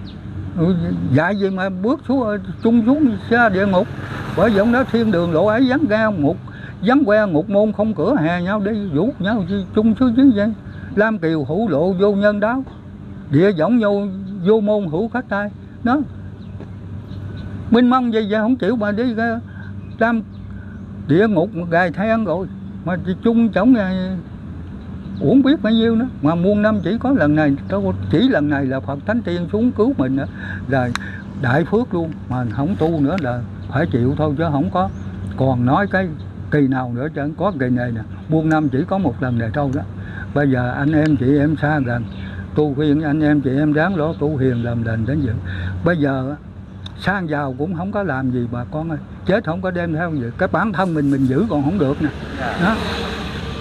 Dạ gì mà bước xuống, chung xuống xa địa ngục, bởi vì ông đó thiên đường lộ ấy dán ra ngục, dán que ngục môn không cửa hè nhau để vũ nhau chung xuống dưới vậy. Lam kiều hữu lộ vô nhân đáo, địa võng vô môn hữu khách tai. Nó minh mong vậy vậy không chịu mà đi tam địa ngục gài than rồi mà chung chổng này uổng biết bao nhiêu nữa. Mà muôn năm chỉ có lần này, chỉ lần này là Phật Thánh Tiên xuống cứu mình nữa, là đại phước luôn. Mà không tu nữa là phải chịu thôi, chứ không có còn nói cái kỳ nào nữa, chứ có kỳ này nè, muôn năm chỉ có một lần này thôi đó. Bây giờ anh em chị em xa gần, tu khuyên anh em chị em đáng lo tu hiền làm lành đến dự. Bây giờ sang giàu cũng không có làm gì bà con ơi, chết không có đem theo gì. Cái bản thân mình giữ còn không được nè. Đó.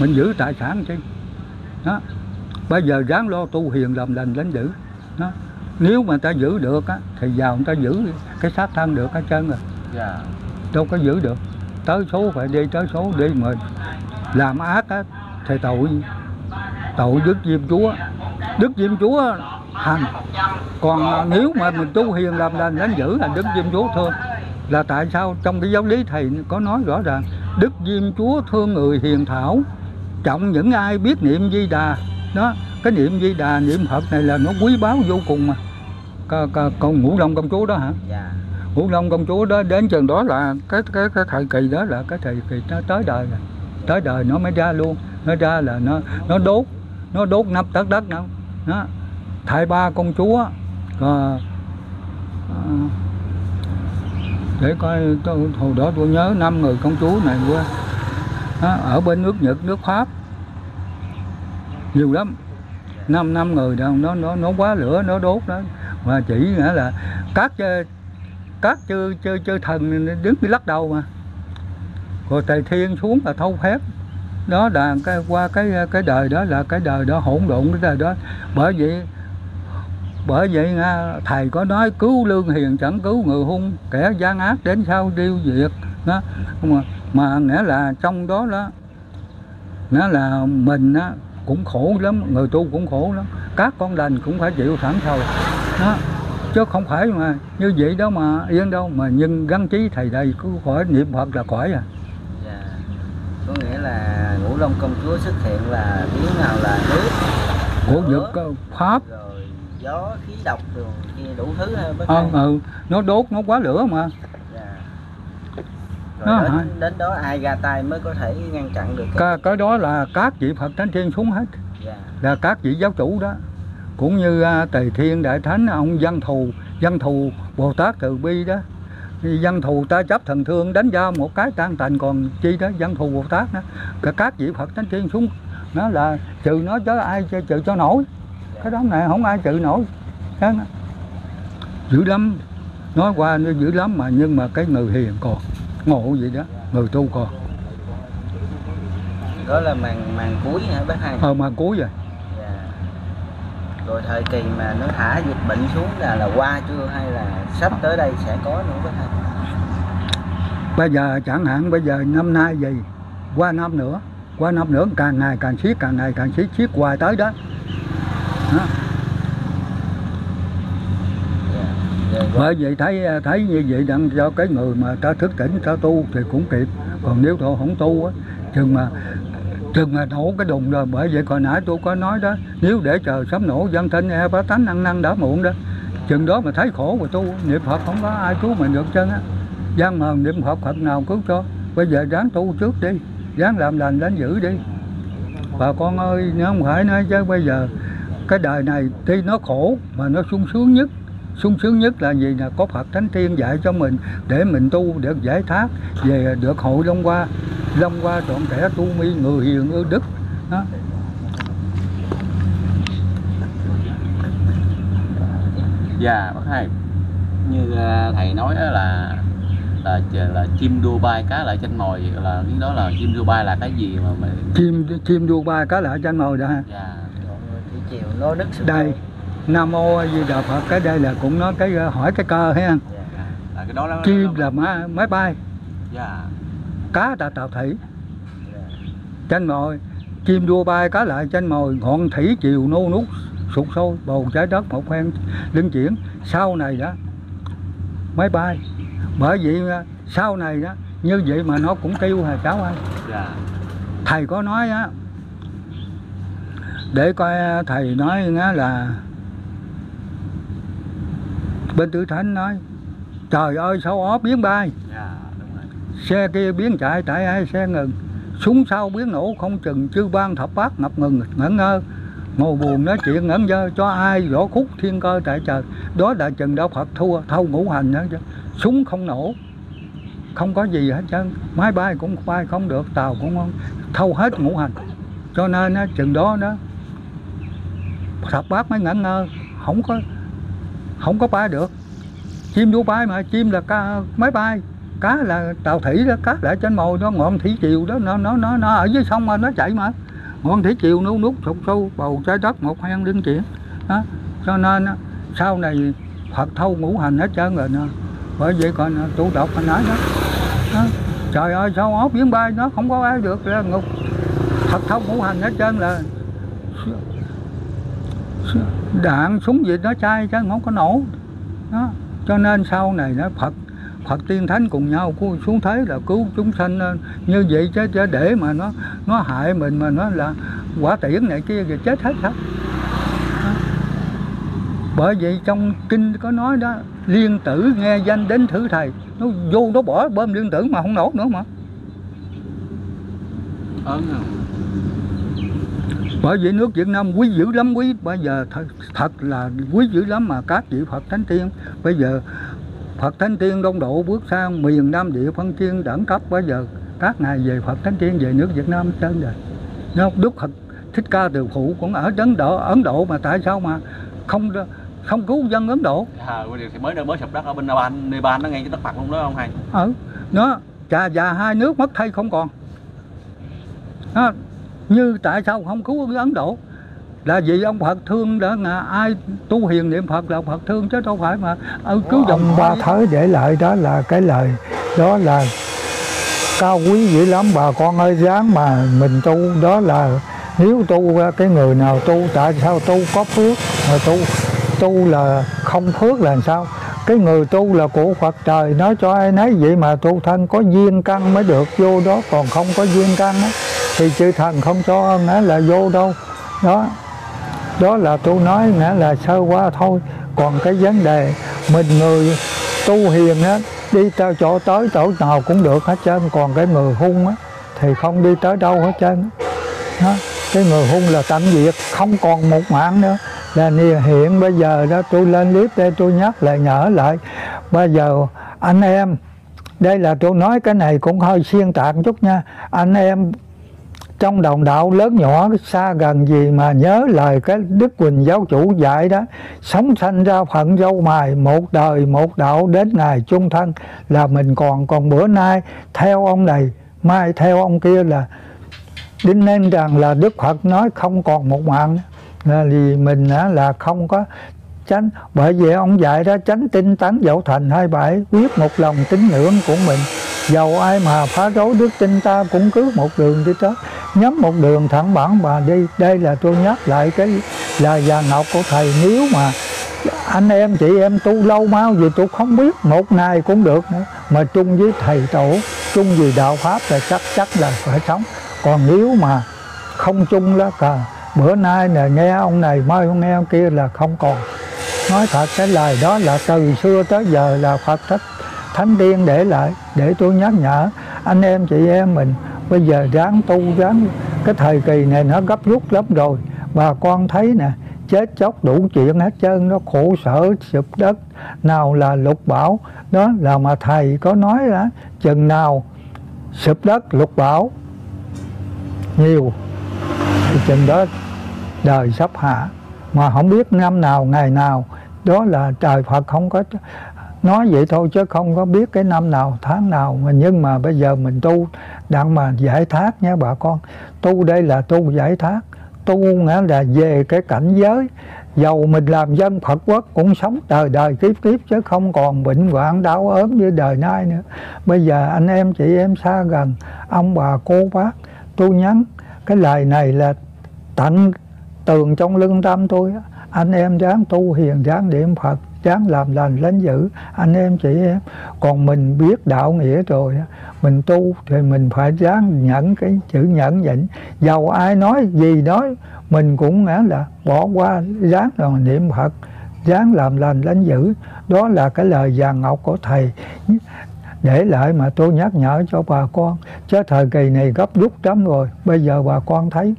Mình giữ tài sản chứ. Đó. Bây giờ ráng lo tu hiền làm lành đến giữ. Đó. Nếu mà ta giữ được á, thì giàu người ta giữ cái xác thân được hết trơn rồi. Đâu có giữ được. Tới số phải đi, tới số đi mà làm ác á, thì tội dứt Diêm Chúa. Đức Diêm Chúa hành. Còn nếu mà mình tu hiền làm lành đánh giữ là Đức Diêm Chúa thương. Là tại sao trong cái giáo lý thầy có nói rõ ràng, Đức Diêm Chúa thương người hiền thảo, trọng những ai biết niệm Di Đà. Đó, cái niệm Di Đà, niệm Phật này là nó quý báu vô cùng mà. Còn Ngũ Long công chúa đó hả? Ngũ Long công chúa đó đến chừng đó là cái thời kỳ đó là cái thời kỳ nó tới đời rồi. Tới đời nó mới ra luôn. Nó ra là nó đốt 5 tấc đất đâu. Đó. Thầy ba công chúa để coi hồi đó tôi nhớ 5 người công chúa này qua ở bên nước Nhật, nước Pháp nhiều lắm, 5 người đâu, nó quá lửa nó đốt đó. Mà chỉ nghĩa là các chư thần đứng lắc đầu mà, rồi Tề Thiên xuống là thâu phép. Đó là qua cái đời đó là cái đời đó hỗn độn cái đời đó. Bởi vậy thầy có nói cứu lương hiền chẳng cứu người hung, kẻ gian ác đến sau tiêu diệt. Đó. Mà nghĩa là trong đó đó, nghĩa là mình đó, cũng khổ lắm, người tu cũng khổ lắm, các con đành cũng phải chịu thảm thầu. Đó. Chứ không phải mà như vậy đó mà yên đâu, mà nhưng gắn trí thầy đây cứ khỏi niệm Phật là khỏi à. Có nghĩa là Ngũ Long công chúa xuất hiện là tiếng nào là nước, của Pháp, rồi gió, khí độc, rồi đủ thứ. Nó đốt, nó quá lửa mà. Rồi đó, đến đó ai ra tay mới có thể ngăn chặn được. Cái đó là các vị Phật Thánh Thiên xuống hết. Là các vị giáo chủ đó. Cũng như Tề Thiên Đại Thánh, ông Văn Thù Bồ Tát Từ Bi đó. Dân thù ta chấp thần thương đánh ra một cái tan tành, còn chi đó dân thù Bồ Tát đó. Các vị Phật Thánh Thiên xuống nó là trừ nó chứ ai trừ cho nổi. Cái đám này không ai trừ nổi. Dữ lắm. Nói qua nó dữ lắm mà, nhưng mà cái người hiền còn, ngộ vậy đó, người tu còn. Đó là màn cuối hả bác hai? Màn cuối rồi. Dạ. Rồi thời kỳ mà nó thả dịch bệnh xuống là qua chưa hay là sắp tới đây sẽ có nữa bác hai? Bây giờ chẳng hạn bây giờ năm nay gì, qua năm nữa, càng ngày càng siết, siết hoài tới đó. Bởi vậy thấy như vậy đặng cho cái người mà ta thức tỉnh ta tu thì cũng kịp, còn nếu thôi không tu á, chừng mà nổ cái đùng rồi. Bởi vậy hồi nãy tôi có nói đó, nếu để chờ sắp nổ dân thanh e bá tánh ăn năn đã muộn đó. Chừng đó mà thấy khổ mà tu niệm Phật không có ai cứu mình được chân á. Gian mờn niệm Phật, Phật nào cứu cho. Bây giờ ráng tu trước đi, ráng làm lành đánh giữ đi bà con ơi. Nếu không phải nói chứ bây giờ cái đời này tuy nó khổ mà nó sung sướng nhất. Sung sướng nhất là gì? Là có Phật Thánh Tiên dạy cho mình để mình tu được giải thoát, về được hội Long Hoa trọn trẻ tu mi người hiền ư đức đó. Dạ bác hai, như thầy nói đó là chim đua bay cá lại trên mồi, là cái đó là chim đua bay là cái gì mà mình... chim đua bay cá lại trên mồi đó ha. Dạ. Đây Nam Mô A Di Đà Phật, cái đây là cũng nói cái hỏi cái cơ hay không? Dạ. Cái đó là chim là máy bay. Dạ. Cá là tàu thủy. Dạ. Trên mồi, chim đua bay cá lại trên mồi, ngọn thủy chiều nô nút sụt sôi, bầu trái đất một phen linh chuyển. Sau này đó máy bay. Bởi vậy sau này đó như vậy mà nó cũng kêu hả cháu ơi. Dạ. Thầy có nói á, để coi thầy nói là bên Tử Thánh nói trời ơi sao ó biến bay. Dạ, đúng rồi. Xe kia biến chạy tại ai xe ngừng, súng sau biến nổ không chừng, chư ban thập bát ngập ngừng ngẩn ngơ, ngồi buồn nói chuyện ngẩn ngơ, cho ai rõ khúc thiên cơ tại trời. Đó là chừng đạo Phật thua thâu ngũ hành đó chứ. Súng không nổ, không có gì hết trơn, máy bay cũng bay không được, tàu cũng không, thâu hết ngũ hành. Cho nên á, chừng đó đó thập bát mới ngẩn ngơ, không có bay được. Chim đua bay mà, chim là cá, máy bay, cá là tàu thủy đó, cá lại trên mồi nó, ngọn thủy triều đó, nó ở dưới sông mà nó chạy mà, ngọn thủy triều nút nút sụp sâu, bầu trái đất một hoang linh chuyển đó. Cho nên đó, sau này Phật thâu ngũ hành hết trơn rồi nè. Bởi vậy còn tụ độc hồi nãy đó, trời ơi sao ốc biến bay, nó không có ai được là ngục, Phật thâu ngũ hành hết trơn là đạn súng gì nó chai chứ không có nổ đó. Cho nên sau này nó Phật tiên thánh cùng nhau xuống thế là cứu chúng sanh như vậy, chứ để mà nó hại mình mà nó là quả tiễn này kia rồi chết hết hết. Bởi vậy trong kinh có nói đó, liên tử nghe danh đến thử thầy, nó vô nó bỏ bơm liên tử mà không nổ nữa mà. Bởi vậy nước Việt Nam quý dữ lắm quý, bây giờ thật là quý dữ lắm mà các vị Phật Thánh Tiên. Bây giờ Phật Thánh Tiên đông độ bước sang miền Nam địa phân chiên đẳng cấp, bây giờ các ngài về Phật Thánh Tiên về nước Việt Nam trên rồi. Nó Đức Phật Thích Ca Từ Phụ cũng ở Ấn Độ mà tại sao mà không cứu dân Ấn Độ? Thì mới sập đất ở bên Nepal nó ngay cái đất Phật luôn đó ông thầy. Nó trà già hai nước mất thay không còn. Đó. Như tại sao không cứu Ấn Độ? Là vì ông Phật thương đã ai tu hiền niệm Phật là Phật thương, chứ đâu phải mà cứu dòng ba thới để lại. Đó là cái lời đó là cao quý dữ lắm bà con ơi, dáng mà mình tu. Đó là nếu tu cái người nào tu, tại sao tu có phước mà tu là không phước là sao? Cái người tu là của Phật trời, nói cho ai nấy vậy mà tu thân có duyên căn mới được vô đó, còn không có duyên căn đó thì chư thần không cho ơn nữa là vô đâu. Đó là tôi nói nữa là sơ qua thôi. Còn cái vấn đề mình người tu hiền á, đi tới chỗ nào cũng được hết trơn. Còn cái người hung á thì không đi tới đâu hết trơn. Cái người hung là tạm diệt, không còn một mạng nữa. Là hiện bây giờ đó tôi lên clip đây tôi nhắc lại nhở lại. Bây giờ anh em, đây là tôi nói cái này cũng hơi xuyên tạc chút nha. Anh em trong đồng đạo lớn nhỏ xa gần gì mà nhớ lời cái Đức Huỳnh Giáo Chủ dạy đó, sống sanh ra phận dâu mài, một đời một đạo đến ngày chung thân là mình còn bữa nay theo ông này mai theo ông kia là đính nên rằng là Đức Phật nói không còn một mạng thì mình là không có tránh. Bởi vì ông dạy đó tránh tinh tấn dẫu thành 27, quyết một lòng tín ngưỡng của mình. Dầu ai mà phá rối đức tin ta cũng cứ một đường đi trước, nhắm một đường thẳng bản mà đi. Đây là tôi nhắc lại cái là vàng ngọc của Thầy. Nếu mà anh em chị em tu lâu mau vì tôi không biết một ngày cũng được nữa, mà chung với Thầy Tổ, chung vì đạo Pháp là chắc là phải sống. Còn nếu mà không chung đó cả, bữa nay là nghe ông này mai không nghe ông kia là không còn. Nói thật cái lời đó là từ xưa tới giờ là Phật Thích Thánh Điên để lại, để tôi nhắc nhở anh em chị em mình bây giờ ráng tu ráng. Cái thời kỳ này nó gấp rút lắm rồi, bà con thấy nè, chết chóc đủ chuyện hết trơn, nó khổ sở sụp đất, nào là lục bão. Đó là mà Thầy có nói là chừng nào sụp đất lục bão nhiều thì chừng đó đời sắp hạ. Mà không biết năm nào ngày nào, đó là trời Phật không có nói vậy thôi chứ không có biết cái năm nào tháng nào. Mà nhưng mà bây giờ mình tu đang mà giải thoát nha bà con. Tu đây là tu giải thoát, tu nghĩa là về cái cảnh giới. Dầu mình làm dân Phật quốc cũng sống đời đời kiếp kiếp chứ không còn bệnh hoạn đau ốm như đời nay nữa. Bây giờ anh em chị em xa gần, ông bà cô bác, tôi nhắn cái lời này là tặng tường trong lương tâm tôi. Anh em ráng tu hiền, ráng niệm Phật, ráng làm lành lánh dữ anh em chị em. Còn mình biết đạo nghĩa rồi, mình tu thì mình phải ráng nhẫn cái chữ nhẫn nhịn. Dầu ai nói gì nói mình cũng nghĩa là bỏ qua, ráng làm niệm Phật, ráng làm lành lánh dữ. Đó là cái lời vàng ngọc của Thầy để lại mà tôi nhắc nhở cho bà con. Chứ thời kỳ này gấp rút lắm rồi, bây giờ bà con thấy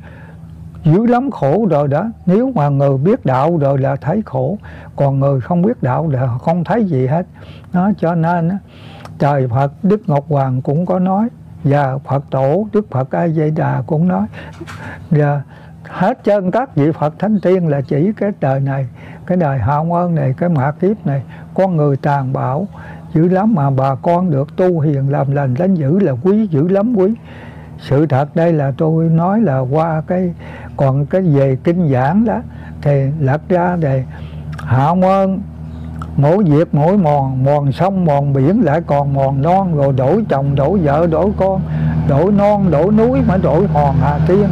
dữ lắm, khổ rồi đó. Nếu mà người biết đạo rồi là thấy khổ, còn người không biết đạo là không thấy gì hết. Nó cho nên trời Phật Đức Ngọc Hoàng cũng có nói, và Phật Tổ Đức Phật A Di Đà cũng nói, và hết trơn các vị Phật Thánh Tiên là chỉ cái đời này, cái đời hạo ơn này, cái mạt kiếp này con người tàn bạo dữ lắm. Mà bà con được tu hiền làm lành lánh dữ là quý dữ lắm, quý sự thật. Đây là tôi nói là qua cái còn cái về kinh giảng đó thì lật ra đề hạo ơn mỗi việc mỗi mòn, mòn sông mòn biển lại còn mòn non, rồi đổi chồng đổi vợ đổi con, đổi non đổi núi mà đổi hòn Hà Tiên,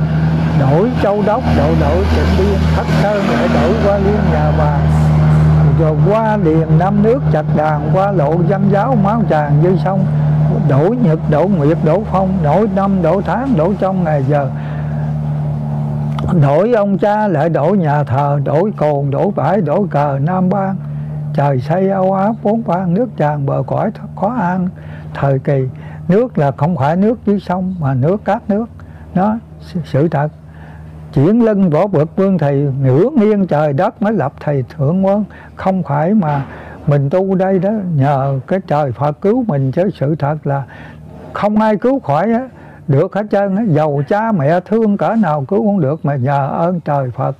đổi Châu Đốc đổi Trịnh Biên Thất Sơn lại đổi qua Liên Nhà Bà, rồi qua Điền Nam Nước Chạch Đàn, qua lộ Dân Giáo Máu Tràn Dư Sông, đổi nhật đổi nguyệt đổi phong, đổi năm đổi tháng đổi trong ngày giờ, đổi ông cha lại đổi nhà thờ, đổi cồn đổi bãi đổi cờ Nam Ban. Trời xây Âu Á bốn ban, nước tràn bờ cõi khó an. Thời kỳ nước là không phải nước dưới sông mà nước các nước đó, sự thật. Chuyển lưng võ bực vương Thầy, ngửa nghiêng trời đất mới lập Thầy Thượng Quân. Không phải mà mình tu đây đó nhờ cái trời Phật cứu mình, chứ sự thật là không ai cứu khỏi được hết trơn Dầu cha mẹ thương cỡ nào cứu cũng được, mà nhờ ơn trời Phật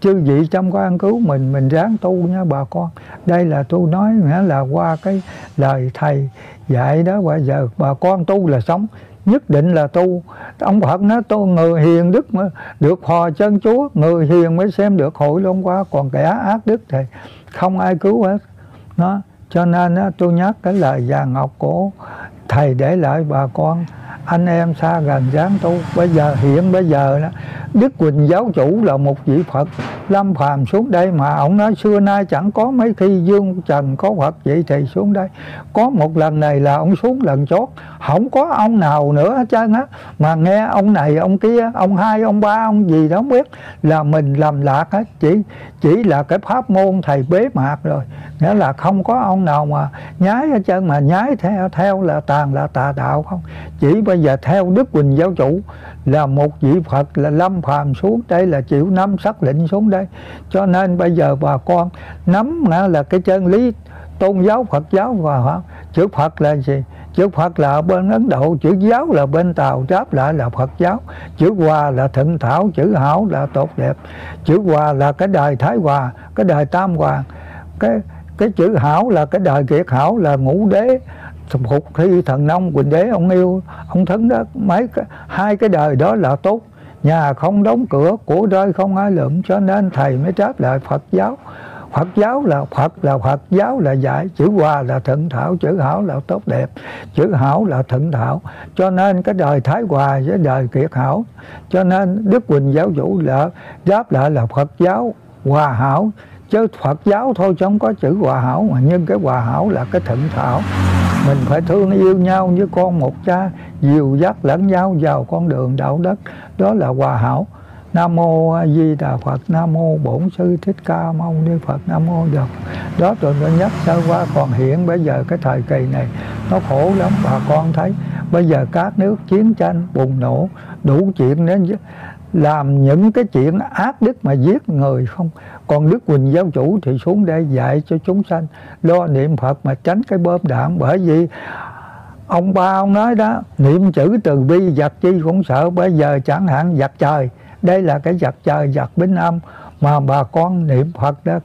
chư vị trong quan cứu mình ráng tu nha bà con. Đây là tôi nói nghĩa là qua cái lời Thầy dạy đó. Bây giờ bà con tu là sống, nhất định là tu. Ông Phật nói tu người hiền đức mà được hòa chân Chúa, người hiền mới xem được hội luôn qua, còn kẻ ác đức thì không ai cứu hết. Nó cho nên tôi nhắc cái lời vàng ngọc của Thầy để lại bà con anh em xa gần ráng tu. Bây giờ hiện bây giờ đó, Đức Huỳnh Giáo Chủ là một vị Phật lâm phàm xuống đây mà ông nói xưa nay chẳng có mấy khi dương trần có Phật vậy thì xuống đây. Có một lần này là ông xuống lần chót, không có ông nào nữa hết trơn á, mà nghe ông này ông kia, ông hai ông ba ông gì đó không biết là mình làm lạc hết. Chỉ là cái pháp môn Thầy bế mạc rồi, nghĩa là không có ông nào mà nhái hết trơn, mà nhái theo là tàn là tà đạo không. Chỉ bây giờ theo Đức Huỳnh Giáo Chủ là một vị Phật là lâm phàm xuống đây, là chịu nắm sắc lệnh xuống đây. Cho nên bây giờ bà con nắm là cái chân lý tôn giáo Phật giáo Hòa Pháp. Chữ Phật là gì? Chữ Phật là bên Ấn Độ, chữ giáo là bên Tàu, đáp lại là Phật giáo. Chữ Hòa là thịnh thảo, chữ Hảo là tốt đẹp. Chữ Hòa là cái đời Thái Hòa, cái đời Tam Hoàng. Cái chữ Hảo là cái đời Kiệt Hảo, là Ngũ Đế, Phục Thi, Thần Nông, Quỳnh Đế, ông Yêu, ông Thấn Đất. Hai cái đời đó là tốt. Nhà không đóng cửa, của đời không ai lượm, cho nên thầy mới đáp lại Phật giáo. Phật giáo là Phật giáo là dạy, chữ Hòa là thịnh thảo, chữ Hảo là tốt đẹp, chữ Hảo là thịnh thảo. Cho nên cái đời Thái Hòa với đời Kiệt Hảo, cho nên Đức Huỳnh Giáo Vũ là đáp lại là Phật giáo Hòa Hảo. Chứ Phật giáo thôi chứ không có chữ Hòa Hảo, mà nhưng cái Hòa Hảo là cái thịnh thảo. Mình phải thương yêu nhau như con một cha, dìu dắt lẫn nhau vào con đường đạo đức, đó là Hòa Hảo. Nam Mô A Di Đà Phật, Nam Mô Bổn Sư Thích Ca Mâu Ni Phật, Nam Mô Phật. Đó tôi đã nhắc sơ qua, còn hiện bây giờ cái thời kỳ này nó khổ lắm. Bà con thấy bây giờ các nước chiến tranh bùng nổ, đủ chuyện đến làm những cái chuyện ác đức mà giết người không. Còn Đức Huỳnh Giáo Chủ thì xuống đây dạy cho chúng sanh lo niệm Phật mà tránh cái bom đạn. Bởi vì ông ba ông nói đó, niệm chữ từ bi giặc chi cũng sợ. Bây giờ chẳng hạn giặc trời, đây là cái giặc trời, giặc bính âm mà bà con niệm Phật đó.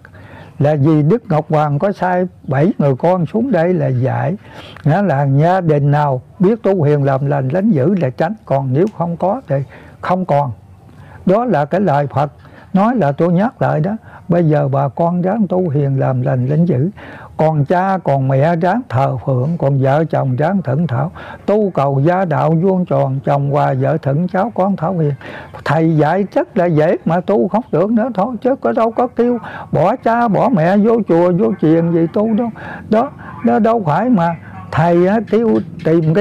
Là vì Đức Ngọc Hoàng có sai 7 người con xuống đây là dạy, nghĩa là gia đình nào biết tu hiền làm lành lánh dữ là tránh, còn nếu không có thì không còn. Đó là cái lời Phật nói, là tôi nhắc lại đó. Bây giờ bà con ráng tu hiền làm lành lánh dữ, còn cha còn mẹ ráng thờ phượng, còn vợ chồng ráng thỉnh thảo, tu cầu gia đạo vuông tròn, chồng hòa vợ thỉnh cháu con thảo hiền. Thầy dạy rất là dễ mà tu không được nữa thôi, chứ có đâu có kêu bỏ cha bỏ mẹ vô chùa vô chiền gì tu đâu. Đó đâu phải mà thầy kêu tìm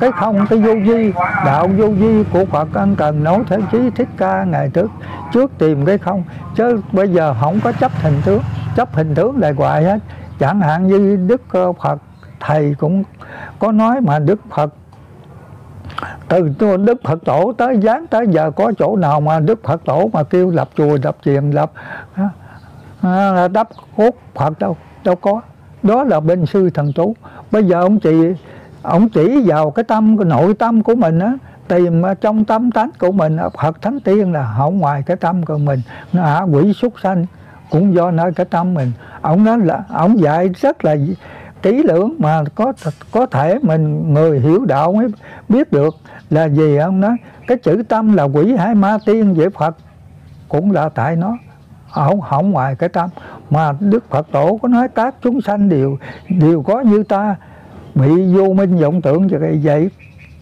cái không, cái vô vi, đạo vô vi của Phật. Anh cần nói thế chí Thích Ca ngày trước tìm cái không, chứ bây giờ không có chấp hình tướng, chấp hình tướng lại hoài hết. Chẳng hạn như Đức Phật thầy cũng có nói mà, Đức Phật từ Đức Phật Tổ tới giáng tới giờ có chỗ nào mà Đức Phật Tổ mà kêu lập chùa lập chiền lập đắp cốt Phật đâu có. Đó là bên sư thần chú. Bây giờ ông chỉ vào cái tâm, cái nội tâm của mình á, tìm trong tâm tánh của mình. Phật Thánh Tiên là không ngoài cái tâm của mình, nó hạ quỷ súc sanh cũng do nơi cái tâm mình. Ông nói là ông dạy rất là kỹ lưỡng mà có thể mình người hiểu đạo mới biết được là gì. Ông nói cái chữ tâm là quỷ hay ma tiên vậy, Phật cũng là tại nó, không ngoài cái tâm. Mà Đức Phật Tổ có nói các chúng sanh đều có như ta, bị vô minh vọng tưởng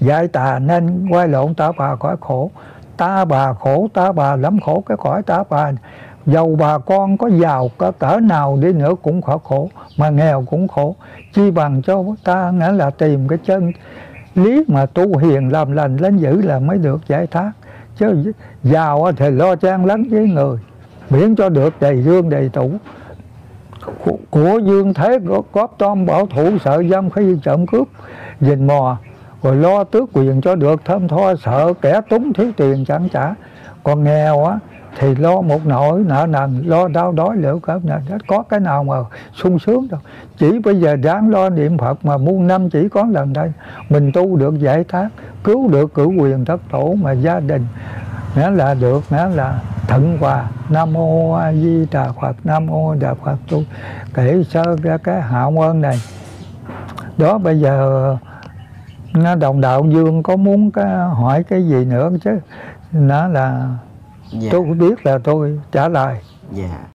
dạy tà nên quay lộn ta bà cõi khổ. Ta bà khổ, ta bà lắm khổ cái cõi ta bà. Dầu bà con có giàu có cỡ nào đi nữa cũng khỏi khổ, mà nghèo cũng khổ. Chi bằng cho ta nghĩa là tìm cái chân lý mà tu hiền làm lành lánh dữ là mới được giải thoát. Chứ giàu thì lo trang lắng với người, miễn cho được đầy dương đầy tủ, của dương thế góp tom bảo thủ, sợ giam khi trộm cướp dình mò, rồi lo tước quyền cho được thơm tho, sợ kẻ túng thiếu tiền chẳng trả. Còn nghèo á thì lo một nỗi nợ nần, lo đau đói liệu cơm nè, có cái nào mà sung sướng đâu. Chỉ bây giờ ráng lo niệm Phật mà muôn năm chỉ có lần đây mình tu được giải thoát, cứu được cửu quyền thất tổ mà gia đình nghĩa là được nghĩa là thận hòa. Nam Mô A Di Đà Phật, Nam Mô Đà Phật. Tôi kể sơ ra cái hạ ơn này đó. Bây giờ đồng đạo Dương có muốn hỏi cái gì nữa chứ nó là tôi biết là tôi trả lời.